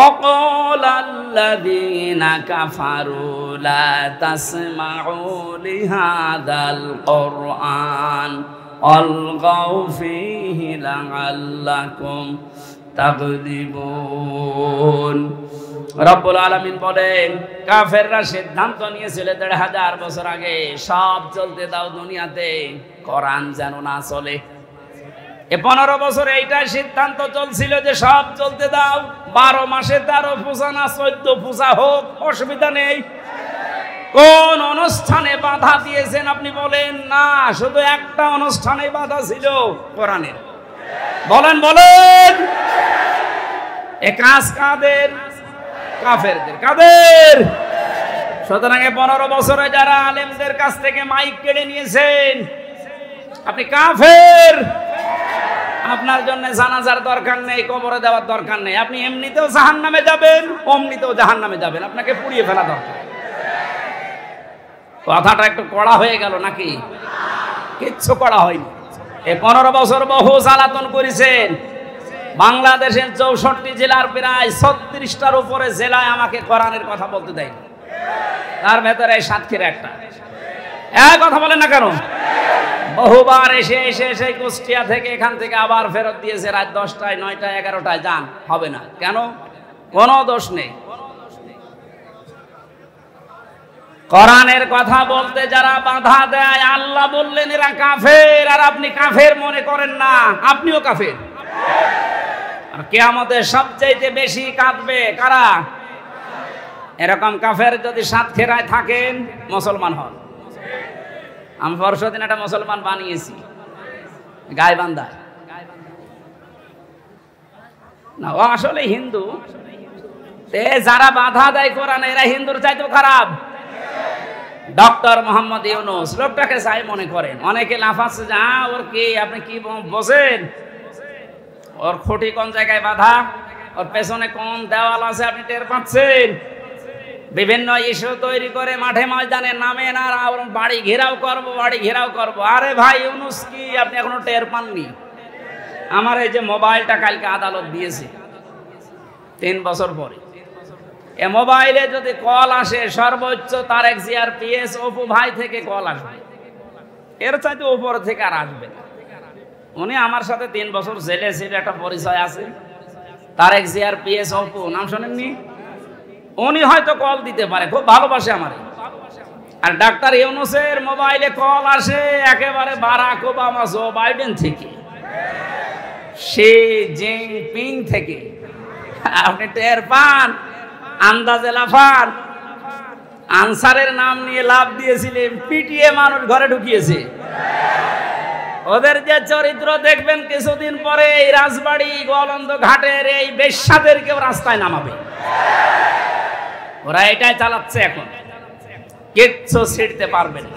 وقال الذين كفروا لا تسمعوا لهذا القرآن والغوا فيه لعلكم تغلبون। রব্বুল আলামিন বলেন, কাফেররা সিদ্ধান্ত নিয়েছিল দেড় হাজার বছর আগে, সব চলতে দাও দুনিয়াতে, কোরআন যেন না চলে। এ পনেরো বছর এইটাই সিদ্ধান্ত চলছিল যে সব চলতে দাও, বারো মাসে তেরো পূজা না চোদ্দ পূজা হোক, অসুবিধা নেই। কোন অনুষ্ঠানে বাধা দিয়েছেন আপনি? বলেন না, শুধু একটা অনুষ্ঠানে বাধা ছিল কোরআনের। বলেন বলেন। এ কাজ কাদের? কাফেরদের। কাদের? সুতরাং এ পনেরো বছরে যারা আলেমদের কাছ থেকে মাইক কেড়ে নিয়েছেন, আপনি কাফের। আপনার জন্য জানাজার দরকার নেই, কবরে দেওয়ার দরকার নেই। আপনি এমনিতেও জাহান্নামে যাবেন, অমনিতেও জাহান্নামে যাবেন। আপনাকে পুড়িয়ে ফেলা দরকার। কথাটা একটু কড়া হয়ে গেল নাকি? কিচ্ছু কড়া হয়নি। এই পনেরো বছর বহু জ্বালাতন করেছেন। বাংলাদেশের চৌষট্টি জেলার প্রায় ছত্রিশটার উপরে জেলায় আমাকে কোরআনের কথা বলতে দেয়। তার ভেতরে সাতক্ষীরা একটা। এক কথা বলেন না কেন? বহুবার এসে এসে এসে কুষ্টিয়া থেকে এখান থেকে আবার ফেরত দিয়েছে রাত দশটায়, নয়টায়, এগারোটায়। যান, হবে না। কেন? কোনো দোষ নেই। কোরআনের কথা বলতে যারা বাধা দেয়, আল্লাহ বললেন এরা কাফের, আর আপনি কাফের মনে করেন না, আপনিও কাফের। আর কিয়ামতে সবচেয়ে বেশি কাঁদবে কারা? এরকম কাফের যদি সাতক্ষীরায় থাকেন মুসলমান হন। আমি পরশুদিন একটা মুসলমান বানিয়েছি গাইবান্ধায়, না ও আসলে হিন্দু। যারা বাধা দেয় কোরআনে এরা হিন্দুর চাইতেও খারাপ। ডক্টর মোহাম্মদ ইউনুস লোকটাকে চাই মনে করেন, অনেকে লাফাচ্ছে যে ওর কি, আপনি কি বোঝেন? ওর খুঁটি কোন জায়গায় বাধা, ওর পেছনে কোন দেওয়াল আছে আপনি টের পাচ্ছেন? বিভিন্ন ইস্যু তৈরি করে মাঠে ময়দানে নামেন, আর বাড়ি ঘেরাও করবো বাড়ি ঘেরাও করবো। আরে ভাই ইউনুস কি আপনি এখনো টের পাননি? আমার এই যে মোবাইলটা কালকে আদালত দিয়েছে তিন বছর পরে, এ মোবাইলে যদি কল আসে সর্বোচ্চ তারেক জিয়ার পিএস অপু ভাই থেকে কল আসবে, এর চাইতে ওপর থেকে আর আসবে না। উনি আমার সাথে তিন বছর জেলে ছিল, একটা পরিচয় আছে। তারেক জিয়ার পিএস অপু নাম শোনেননি? উনি হয়তো কল দিতে পারে, খুব ভালোবাসে আমার। আর ডাক্তার ইউনুসের মোবাইলে কল আসে একেবারে বারাক ওবামা জো বাইডেন থেকে, শি জিনপিং থেকে। আপনি টের পান, আন্দাজে লাফান। আনসারের নাম নিয়ে লাভ দিয়েছিলেন, পিটিএ মানুষ ঘরে ঢুকিয়েছে। ওদের যে চরিত্র দেখবেন কিছুদিন পরে এই রাজবাড়ী গোলন্দ ঘাটের এই বেশ্যাদেরকেও রাস্তায় নামাবে। ওরা এটাই চালাচ্ছে এখন, কিচ্ছু ছিটতে পারবে না।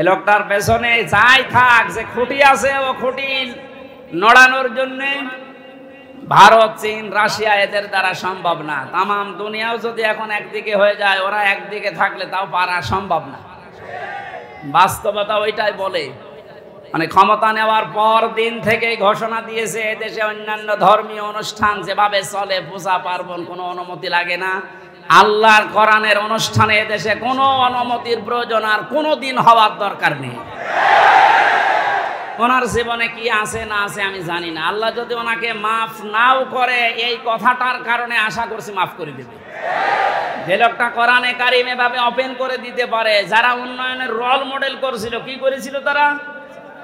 এ লোকটার পেছনে যাই থাক, যে খুঁটি আছে ও খুঁটি নড়ানোর জন্যে ভারত, চীন, রাশিয়া এদের দ্বারা সম্ভব না। তামাম দুনিয়াও যদি এখন একদিকে হয়ে যায়, ওরা একদিকে থাকলে তাও পারা সম্ভব না। বাস্তবতা ওইটাই বলে। মানে ক্ষমতা নেওয়ার পর দিন থেকেই ঘোষণা দিয়েছে এদেশে অন্যান্য ধর্মীয় অনুষ্ঠান যেভাবে চলে, পূজা পার্বণ কোনো অনুমতি লাগে না। আল্লাহর কোরআনের অনুষ্ঠানে এদেশে কোনো অনুমতির প্রয়োজন আর কোনো দিন হওয়ার দরকার নেই। ওনার জীবনে কি আছে না আছে আমি জানি না, আল্লাহ যদি ওনাকে মাফ নাও করে এই কথাটার কারণে আশা করছি মাফ করে দেবে। যে লোকটা কোরআনে কারিম এভাবে ওপেন করে দিতে পারে, যারা উন্নয়নের রোল মডেল করেছিল, কি করেছিল তারা?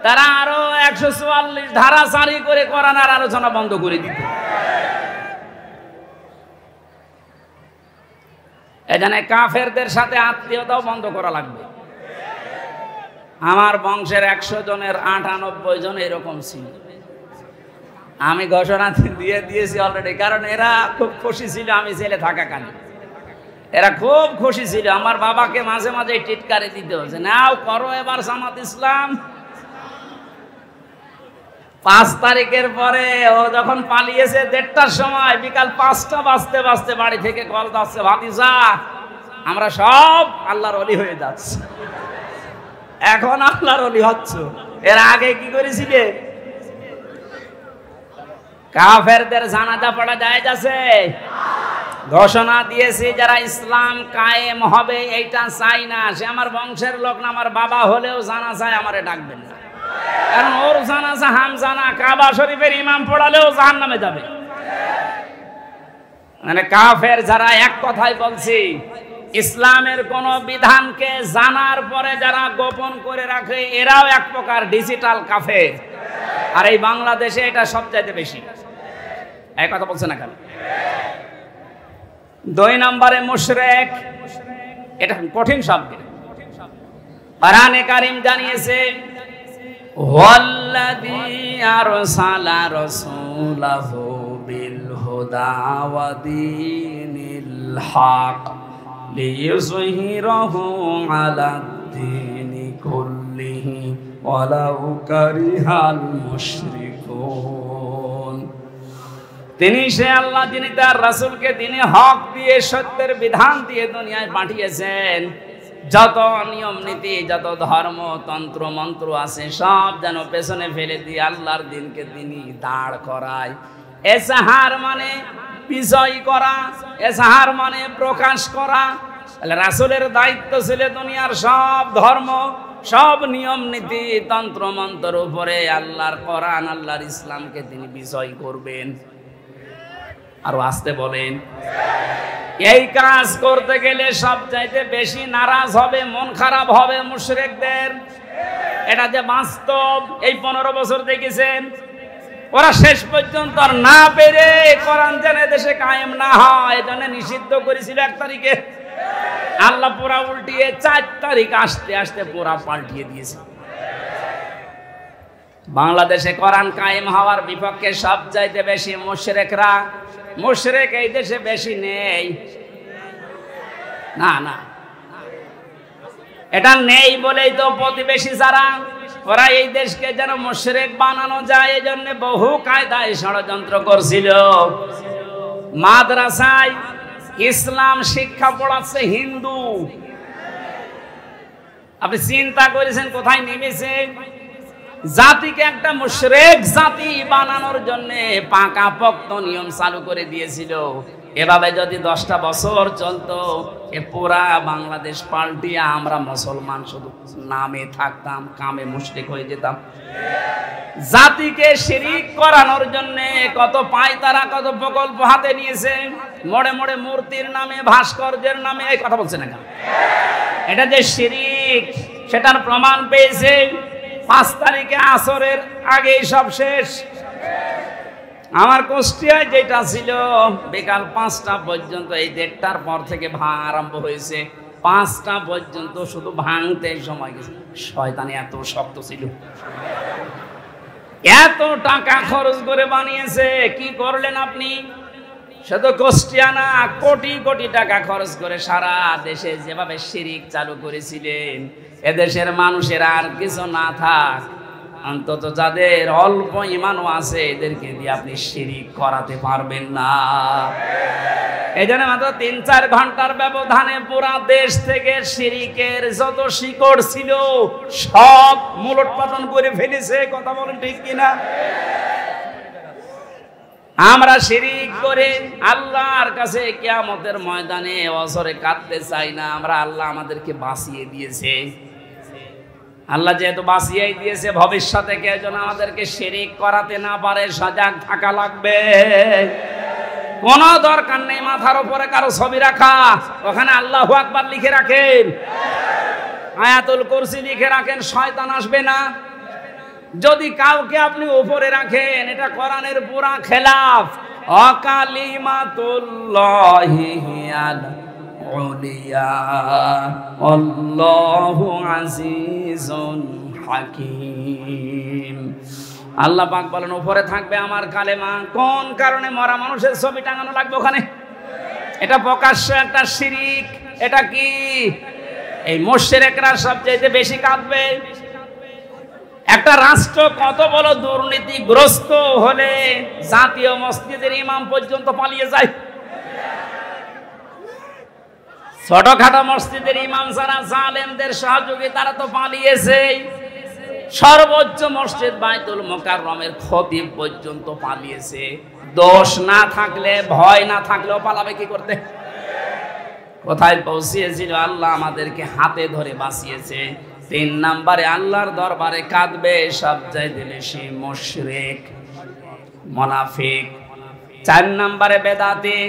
তারা আরো একশো চুয়াল্লিশ ধারা জারি করে কোরআনের আলোচনা বন্ধ করে দিত। এখানে কাফেরদের সাথে আত্মীয়তাও বন্ধ করা লাগবে। আমার বংশের একশো জনের আটানব্বই জন এরকম ছিল। আমি ঘোষণা দিয়ে দিয়েছি অলরেডি, কারণ এরা খুব খুশি ছিল আমি জেলে থাকাকালীন। এরা খুব খুশি ছিল। আমার বাবাকে মাঝে মাঝে টিটকারি দিতে হচ্ছে, নাও করো এবার জামাত ইসলাম। পাঁচ তারিখের পরে ও যখন পালিয়েছে দেড়টার সময়, বিকাল পাঁচটা বাজতে বাজতে বাড়ি থেকে কল যাচ্ছে, ভাতিজা আমরা সব আল্লাহর ওলি হয়ে যাচ্ছি। এখন আল্লাহর ওলি হচ্ছ, এর আগে কি করেছিলে? কাফেরদের জানাজা পড়া জায়েজ আছে? ঘোষণা দিয়েছি যারা ইসলাম কায়েম হবে এইটা চাই না, সে আমার বংশের লোক না, আমার বাবা হলেও জানাজায় আমারে ডাকবেন না। কারণ ওর জানাজা হামজা না, কাবা শরীফের ইমাম পড়ালেও জাহান্নামে যাবে। মানে কাফের যারা, এক কথাই বলছি, ইসলামের কোন বিধানকে জানার পরে যারা গোপন করে রাখে এরাও এক প্রকার ডিজিটাল কাফের। আর এই বাংলাদেশে এটা সবচাইতে বেশি। এক কথা বলছে না কেন? দুই নম্বরে মুশরিক, এটা কঠিন শব্দ। কোরআনে কারীম জানিয়েছে ওয়াল্লাযী আরসালা রাসূলাহু বিল হুদা ওয়া দীনিল হক লিইয়ুযহিরাহু আলাদ-দীনি কুল্লিহি ওয়ালাউ কারিহাল মুশরিকুন। তিনি সে আল্লাহ যিনি তার রাসূলকে দিনে হক দিয়ে, সত্যের বিধান দিয়ে দুনিয়ায় পাঠিয়েছেন। যত নিয়ম নীতি, যত ধর্ম তন্ত্র মন্ত্র আছে সব যেন পেছনে ফেলে দিয়ে আল্লাহর দিনকে তিনি দাঁড় করায়। এসাহার মানে বিজয় করা, এসাহার মানে প্রকাশ করা। তাহলে রাসূলের দায়িত্ব ছিল দুনিয়ার সব ধর্ম, সব নিয়ম নীতি, তন্ত্র মন্ত্র উপরে আল্লাহর কোরআন, আল্লাহর ইসলামকে তিনি বিজয় করবেন। আরো আসতে বলেন। এই কাজ করতে গেলে সবচাইতে বেশি নারাজ হবে, মন খারাপ হবে মুশরিকদের। এটা যে বাস্তব, এই পনেরো বছর দেখেছেন ওরা শেষ পর্যন্ত আর না পেরে কোরআন যেন দেশে কায়েম না হয় এজন্য নিষিদ্ধ করেছিল এক তারিখে। আল্লাহ পুরা উল্টিয়ে চার তারিখ আসতে আসতে পুরা পাল্টিয়ে দিয়েছে। বাংলাদেশে কোরআন কায়েম হওয়ার বিপক্ষে সবচাইতে বেশি মুশরিকরা। মুশরিক এই দেশে বেশি নেই, না না এটা নেই বলেই তো প্রতিবেশী যারা ওরা এই দেশকে যেন মুশরিক বানানো যায় এজন্য বহু কায়দায় ষড়যন্ত্র করছিল। মাদ্রাসায় ইসলাম শিক্ষা পড়াচ্ছে হিন্দু। আপনি চিন্তা করেছেন কোথায় নেমেছে? জাতিকে একটা মুশরিক জাতি বানানোর জন্য পাকাপোক্ত নিয়ম চালু করে দিয়েছিল। এভাবে যদি দশটা বছর চলতো এ পুরা বাংলাদেশ পাল্টিয়া আমরা মুসলমান শুধু নামে থাকতাম, কামে মুশরিক হয়ে যেতাম। জাতিকে শিরিক করানোর জন্য কত পায়তারা কত প্রকল্প হাতে নিয়েছে, মোড়ে মোড়ে মূর্তির নামে ভাস্কর্যের নামে। এই কথা বলছে না কেন? এটা যে শিরিক সেটার প্রমাণ পেয়েছে পাঁচ তারিখে আসরের আগেই সব শেষ। আমার কুষ্টিয়ায় যেটা ছিল বিকাল পাঁচটা পর্যন্ত, এই দেড়টার পর থেকে ভাঙা আরম্ভ হয়েছে, পাঁচটা পর্যন্ত শুধু ভাঙতে সময় গেছে। শয়তান এত শক্ত ছিল, এত টাকা খরচ করে বানিয়েছে। কি করলেন আপনি? শুধু কুষ্টিয়া না, কোটি কোটি টাকা খরচ করে সারা দেশে যেভাবে শিরিক চালু করেছিলেন, এদেশের মানুষের আর কিছু না থাক অন্তত যাদের অল্প ইমানও আছে এদেরকে দিয়ে আপনি শিরিক করাতে পারবেন না। এই জন্য মাত্র তিন চার ঘন্টার ব্যবধানে পুরা দেশ থেকে শিরিকের যত শিকড় ছিল সব মূলোৎপাটন করে ফেলেছে। কথা বলেন ঠিক কিনা? আমরা শিরিক করে আল্লাহর কাছে কিয়ামতের ময়দানে অঝরে কাঁদতে চাই না। আমরা আল্লাহ আমাদেরকে বাঁচিয়ে দিয়েছে। আল্লাহ যেহেতু বাঁচিয়ে দিয়েছে, ভবিষ্যতে কেউ যেন আমাদেরকে শিরিক করাতে না পারে সজাগ থাকা লাগবে। কোনো দরকার নেই মাথার উপরে কারো ছবি রাখা, ওখানে আল্লাহু আকবার লিখে রাখেন, আয়াতুল কুরসি লিখে রাখেন, শয়তান আসবে না। যদি কাউকে আপনি উপরে রাখেন এটা কোরআনের পুরা খেলাফ। অকালিমাতুল্লাহি হিয়াল উলিয়া আল্লাহু আজিজুন হাকিম। আল্লাহ পাক বলেন উপরে থাকবে আমার কালেমা। কোন কারণে মরা মানুষের ছবি টাঙানো লাগবে ওখানে? এটা প্রকাশ্য একটা শিরিক। এটা কি? এই মুশরিকরা সবচেয়ে বেশি কাঁদবে। একটা রাষ্ট্র কত বড় দুর্নীতিগ্রস্ত হলে জাতীয় মসজিদের ইমাম পর্যন্ত পালিয়ে যায়। ছোটখাটো মসজিদের ইমাম যারা জালেমদের সহযোগী তারা তো পালিয়েছে। সর্বোচ্চ মসজিদ বাইতুল মোকাররমের খতিব পর্যন্ত পালিয়েছে। দোষ না থাকলে, ভয় না থাকলেও পালাবে কি করতে? কোথায় পৌঁছিয়েছিল? আল্লাহ আমাদেরকে হাতে ধরে বাঁচিয়েছে। তিন নাম্বারে আল্লাহর দরবারে কাঁদবে সবচাইতে বেশি মুশরিক মুনাফিক। চার নাম্বারে বেদাতি।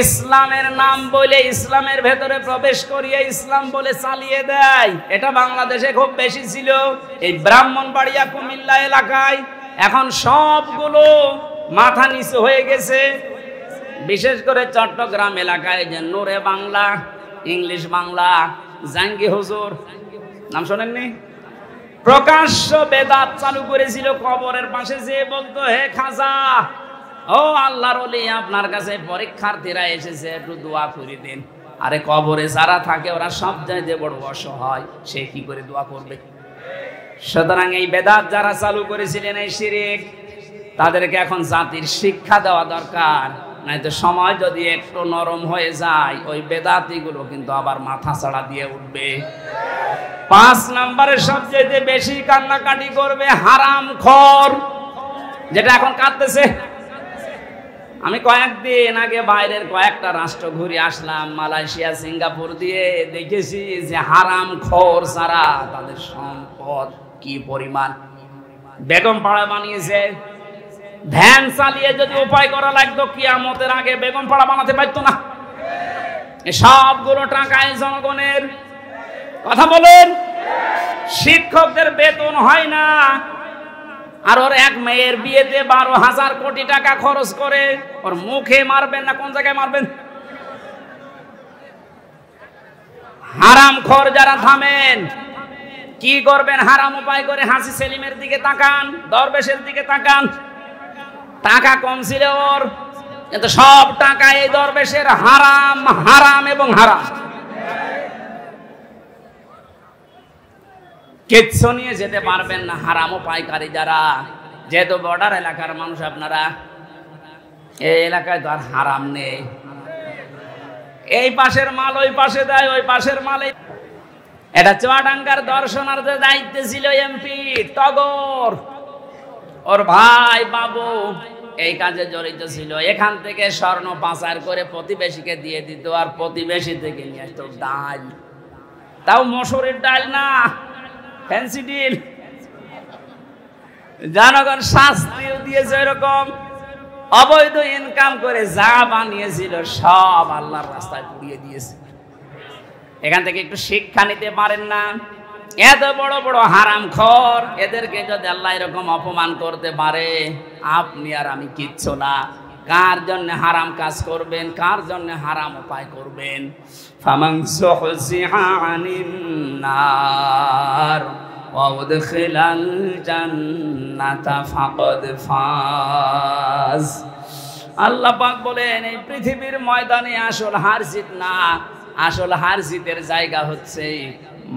ইসলামের নাম বলে ইসলামের ভেতরে প্রবেশ করিয়ে ইসলাম বলে চালিয়ে দেয়। এটা বাংলাদেশে খুব বেশি ছিল। এই ব্রাহ্মণবাড়িয়া কুমিল্লা এলাকায় এখন সবগুলো মাথা নিচু হয়ে গেছে। বিশেষ করে চট্টগ্রাম এলাকায় যে নূরে বাংলা, ইংলিশ বাংলা, জাঙ্গি হুজুর নাম শোনেননি? প্রকাশ্য বেদাত চালু করেছিল। কবরের পাশে যে বলতো, হে খাজা, ও আল্লাহর ওলি, আপনার কাছে পরীক্ষার্থীরা এসেছে, একটু দোয়া করে দেন। আরে কবরে যারা থাকে ওরা সব জায়গায় বড় অসহায়, সে কি করে দোয়া করবে? সুতরাং এই বেদাত যারা চালু করেছিলেন, এই শিরিক, তাদেরকে এখন জাতির শিক্ষা দেওয়া দরকার। নয়তো সময় যদি একটু নরম হয়ে যায় ওই বেদাতিগুলো কিন্তু আবার মাথা ছাড়া দিয়ে উঠবে। পাঁচ নম্বরে সবচেয়ে বেশি কান্নাকাটি করবে হারামখোর, যেটা এখন কাঁদতেছে। আমি কয়েকদিন আগে বাইরের কয়েকটা রাষ্ট্র ঘুরে আসলাম, মালয়েশিয়া, সিঙ্গাপুর দিয়ে দেখেছি যে হারামখোর ছাড়া তাদের সম্পদ কি পরিমাণ। বেগম পাড়া বানিয়েছে, ভ্যান চালিয়ে যদি উপায় করা লাগতো, কিয়ামতের আগে বেগম পাড়া বানাতে পারতো না। সবগুলো টাকায় জনগণের, কথা বলেন। শিক্ষকদের বেতন হয় না, আর ওর এক মেয়ের বিয়েতে বারো হাজার কোটি টাকা খরচ করে। ওর মুখে মারবেন না, কোন জায়গায় মারবেন? হারামখোর যারা, থামেন। কি করবেন? হারাম উপায় করে। হাসি সেলিমের দিকে তাকান, দরবেশের দিকে তাকান। টাকা কম ছিল ওর, কিন্তু সব টাকা এই দরবেশের। হারাম, হারাম এবং হারাম। কিচ্ছু নিয়ে যেতে পারবেন না হারাম উপায়কারী যারা। যেহেতু বর্ডার এলাকার মানুষ আপনারা, এই এলাকায় তো আর হারাম নেই। এই পাশের মাল ওই পাশে দেয়, ওই পাশের মাল। এটা চুয়াডাঙ্গার দর্শনার যে দায়িত্বে ছিল এমপি টগর, ওর ভাই বাবু এই কাজে জড়িত ছিল। এখান থেকে স্বর্ণ পাচার করে প্রতিবেশীকে দিয়ে দিত, আর প্রতিবেশী থেকে নিয়ে আসতো ডাল। তাও মসুরের ডাল না, ফ্যান্সি ডিল। জনগণ শাস্তিও দিয়েছে এরকম। অবৈধ ইনকাম করে যা বানিয়েছিল সব আল্লাহর রাস্তায় পুড়িয়ে দিয়েছে। এখান থেকে একটু শিক্ষা নিতে পারেন না? এত বড় বড় হারামখোর, এদেরকে যদি আল্লাহ এরকম অপমান করতে পারে, আপনি আর আমি কিচ্ছু না। কার জন্য হারাম কাজ করবেন, কার জন্য হারাম উপায় করবেন? আল্লাহ পাক বলেন, এই পৃথিবীর ময়দানে আসল হার জিত না। আসল হার জিতের জায়গা হচ্ছে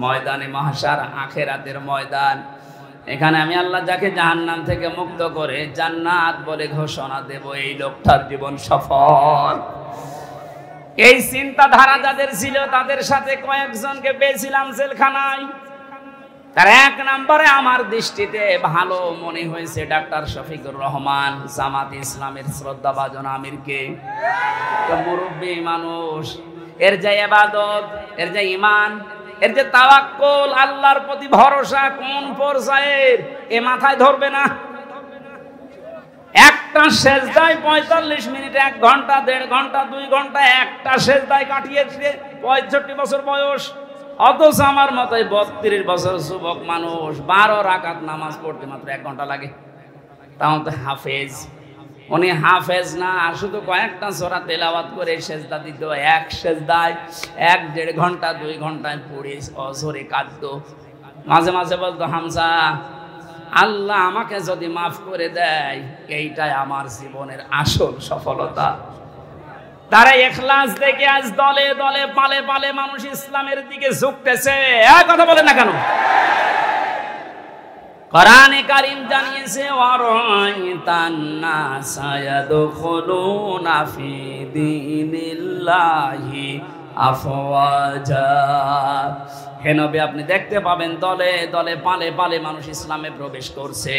ময়দানে মাহশার, আখেরাতের ময়দান। এখানে আমি আল্লাহ যাকে জাহান্নাম থেকে মুক্ত করে জান্নাত বলে ঘোষণা দেব, এই লোকটার জীবন সফল। এই চিন্তাধারা যাদের ছিল, তাদের সাথে কয়েকজনকে পেয়েছিলাম জেলখানায়। তার এক নম্বরে আমার দৃষ্টিতে ভালো মনে হয়েছে ডাক্তার শফিকুর রহমান, জামাত ইসলামের শ্রদ্ধাভাজন আমিরকে। মুরব্বী মানুষ, এর যে ইবাদত, এর যে ঈমান, এর যে তাওয়াক্কুল, আল্লাহর প্রতি ভরসা কোন পর্যায়ের, এ মাথায় ধরবে না। একটা সেজদায় পঁয়তাল্লিশ মিনিট, এক ঘন্টা, দেড় ঘন্টা, দুই ঘন্টা একটা সেজদায় কাটিয়েছে পঁয়ষট্টি বছর বয়স। অথচ আমার মতে বত্রিশ বছর যুবক মানুষ বারো রাকাত নামাজ পড়তে মাত্র এক ঘন্টা লাগে। তাও তো হাফেজ। উনি হাফেজ না, শুধু কয়েকটা সূরা তেলাওয়াত করে সেজদা দিত। এক সেজদায় এক দেড় ঘন্টা, দুই ঘন্টায় পড়ে অঝরে কাঁদতো। মাঝে মাঝে বলতো, হামজা, আল্লাহ আমাকে যদি মাফ করে দেয়, এইটাই আমার জীবনের আসল সফলতা। তারা ইখলাস দেখে আজ দলে দলে পালে পালে মানুষ ইসলামের দিকে ঝুঁকতেছে। এক কথা বলেন না কেন? কোরআনে কারীম জানিয়েছে, ওয়ারাইতান্নাসা ইয়াদখুলুনা ফি দীনিল্লাহি আফওয়াজা। হে নবী, আপনি দেখতে পাবেন দলে দলে পালে পালে মানুষ ইসলামে প্রবেশ করছে।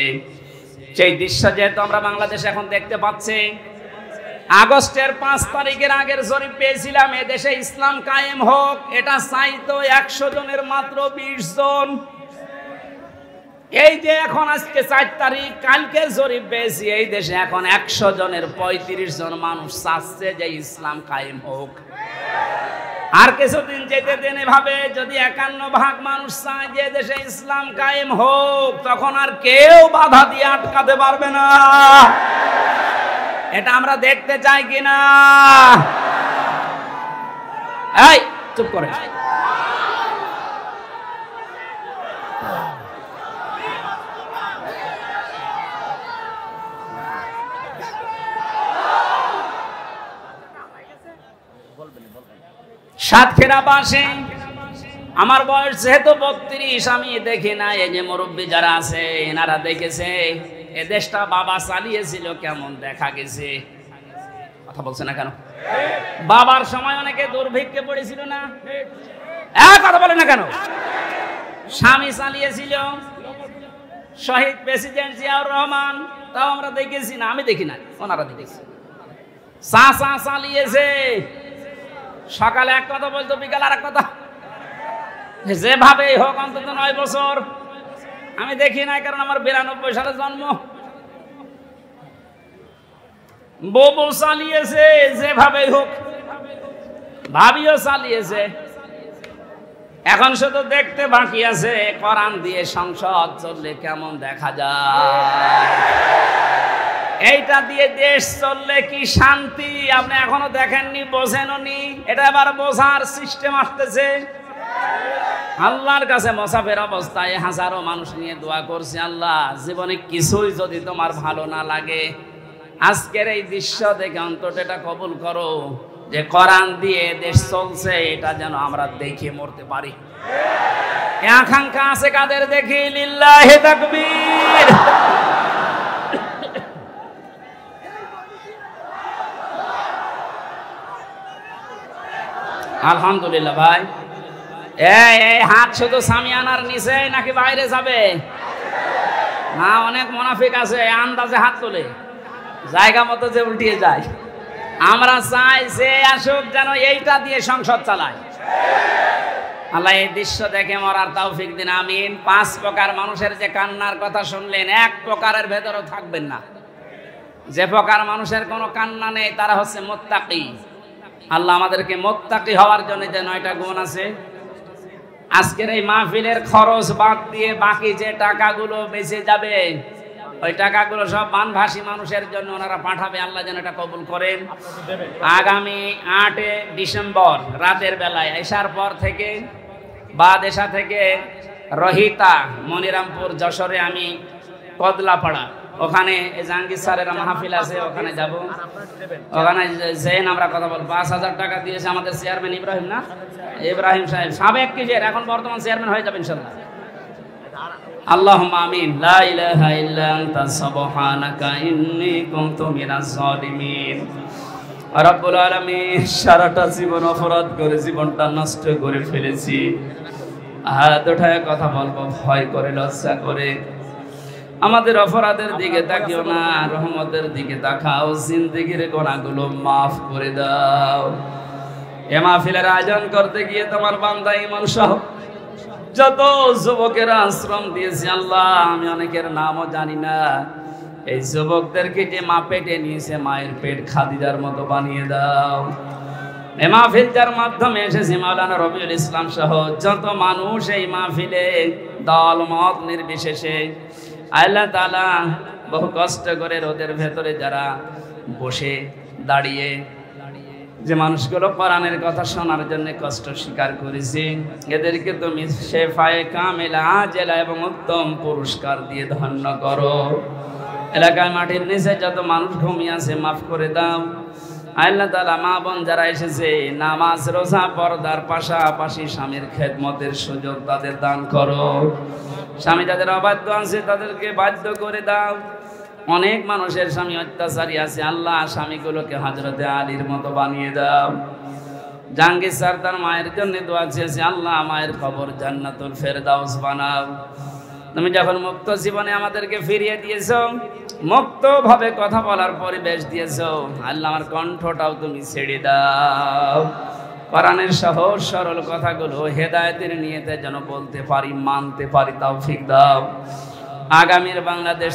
সেই দৃশ্য যেহেতু আমরা বাংলাদেশ এখন দেখতে পাচ্ছি। আগস্টের পাঁচ তারিখের আগের জরিপ পেয়েছিলাম, এদেশে ইসলাম কায়েম হোক এটা চাইতো একশো জনের মাত্র বিশ জন। এই যে এখন আজকে চার তারিখ, কালকের জরিপ পেয়েছি, এই দেশে এখন একশো জনের পঁয়ত্রিশ জন মানুষ চাচ্ছে যে ইসলাম কায়েম হোক। আর কিছুদিন যেতে দেন, এভাবে যদি একান্ন ভাগ মানুষ চায় যে দেশে ইসলাম কায়েম হোক, তখন আর কেউ বাধা দিয়ে আটকাতে পারবে না। এটা আমরা দেখতে চাই কিনা? এই চুপ করে। সাতক্ষীরা বাসী, আমার বয়স যেহেতু বত্রিশ, আমি দেখি না। এই যে মুরব্বী যারা আছে, এনারা দেখেছে এ দেশটা বাবা চালিয়েছিল কেমন দেখা গেছে। কথা বলছে না কেন? বাবার সময় অনেকে দুর্ভিক্ষে পড়েছিল না? এক কথা বলে না কেন? স্বামী চালিয়েছিল শহীদ প্রেসিডেন্ট জিয়াউর রহমান, তাও আমরা দেখেছি না। আমি দেখি না, ওনারা দেখেছি। চাচা চালিয়েছে, সকালে এক কথা বলতো, বিকাল আর এক কথা। যেভাবেই হোক অন্তত নয় বছর আমি দেখি নাই, কারণ আমার বিরানব্বই সালে জন্ম। বউ চালিয়েছে, যেভাবে হোক ভাবিও চালিয়েছে। এখন শুধু দেখতে বাকি আছে কোরআন দিয়ে সংসদ চললে কেমন দেখা যায়, এইটা দিয়ে দেশ চললে কি শান্তি আপনি এখনো দেখেননি, বোঝেননি। এটা আবার বোঝার সিস্টেম আসতেছে। আল্লাহর কাছে মোসাফের অবস্থায় হাজারো মানুষ নিয়ে দোয়া করছে, আল্লাহ জীবনে কিছুই যদি তোমার ভালো না লাগে আজকের এই দৃশ্য দেখে অন্তত এটা কবুল করো যে কোরআন দিয়ে দেশ চলছে, এটা যেন আমরা দেখে মরতে পারি। আকাঙ্ক্ষা আছে কাদের দেখি, লিল্লাহি তাকবীর। আলহামদুলিল্লাহ ভাই, এই হাত শুধু সামিয়ানার নিচে নাকি বাইরে যাবে না? অনেক মুনাফিক আছে আন্দাজে হাত তোলে, জায়গা মতো যে উল্টিয়ে যায়। আমরা চাই যে আসুক যেন এইটা দিয়ে সংসদ চালায়। আল্লাহ এই দৃশ্য দেখে মরার তৌফিক দিন, আমিন। পাঁচ প্রকার মানুষের যে কান্নার কথা শুনলেন, এক প্রকারের ভেতরও থাকবেন না। যে প্রকার মানুষের কোনো কান্না নেই তারা হচ্ছে মোত্তাকি। আল্লাহ আমাদেরকে মোত্তাকি হওয়ার জন্য যে নয়টা গুণ আছে, আজকের এই মাহফিলের খরচ বাদ দিয়ে বাকি যে টাকাগুলো বেঁচে যাবে ওই টাকাগুলো সব বানভাসী মানুষের জন্য ওনারা পাঠাবে, আল্লাহ যেন এটা কবুল করেন। আগামী আটে ডিসেম্বর রাতের বেলায় এশার পর থেকে বা দেশা থেকে রহিতা মনিরামপুর যশোরে আমি কদলাপাড়া, ওখানে জাহাঙ্গীর স্যারেরা মাহফিল আছে, ওখানে যাব। ওখানে জেন আমরা কথা বলবো। পাঁচ হাজার টাকা দিয়েছে আমাদের চেয়ারম্যান ইব্রাহিম, না ইব্রাহিম সাহেব সাবেক কিসের, এখন বর্তমান চেয়ারম্যান হয়ে যাবে ইনশাল্লাহ। আল্লাহুম্মা আমিন। লা ইলাহা ইল্লা আনতা সুবহানাকা ইন্নী কুনতু মিনাজ জালিমিন। রব্বুল আলামিন, সারাটা জীবন অপরাধ করে জীবনটা নষ্ট করে ফেলেছি, হাত উঠায় কথা বলবো ভয় করে লজ্জা করে। আমাদের অপরাধের দিকে তাকিও না, রহমতের দিকে তাকাও। জিন্দেগির গোনাগুলো মাফ করে দাও। এ মাহফিলের আয়োজন করতে গিয়ে তোমার বান্দা ইমান সহ যত যুবকেরা আশ্রম দিয়েছে আল্লাহ, আমি অনেকের নামও জানি না, এই যুবকদেরকে যে মা পেটে নিয়েছে মায়ের পেট খাদিজার মতো বানিয়ে দাও। এই মাহফিল যার মাধ্যমে এসেছে মাওলানা রবিউল ইসলাম সহ যত মানুষ এই মাহফিলে দল মত নির্বিশেষে, আল্লাহ তাআলা বহু কষ্ট করে রোদের ভেতরে যারা বসে দাঁড়িয়ে যে মানুষগুলো কোরআনের কথা শোনার জন্য কষ্ট স্বীকার করেছে, এদেরকে তুমি শেফায়ে কামেলা আজেলা এবং উত্তম পুরস্কার দিয়ে ধন্য করো। এলাকার মাটির নিচে যত মানুষ ঘুমিয়ে আছে মাফ করে দাও। আল্লাহ তাআলা মা বোন যারা এসেছে নামাজ রোজা পর্দার পাশাপাশি স্বামীর খেদমতের সুযোগ তাদের দান করো। স্বামী যাদের অবাধ্য আছে তাদেরকে বাধ্য করে দাও। অনেক মানুষের স্বামী অত্যাচারী আছে, আল্লাহ স্বামীগুলোকে হযরতে আলীর মতো বানিয়ে দাও। জাহাঙ্গীর স্যার তার মায়ের জন্য দোয়া চেয়েছে, আল্লাহ মায়ের কবর জান্নাতুল ফেরদাউস বানাও। তুমি যখন মুক্ত জীবনে আমাদেরকে ফিরিয়ে দিয়েছো, মুক্তভাবে কথা বলার পরিবেশ দিয়েছো, আল্লাহ আমার কণ্ঠটাও তুমি ছেড়ে দাও। কোরআনের সহজ সরল কথাগুলো হেদায়েতের নিয়তে যেন বলতে পারি, মানতে পারি তৌফিক দাও। আগামীর বাংলাদেশ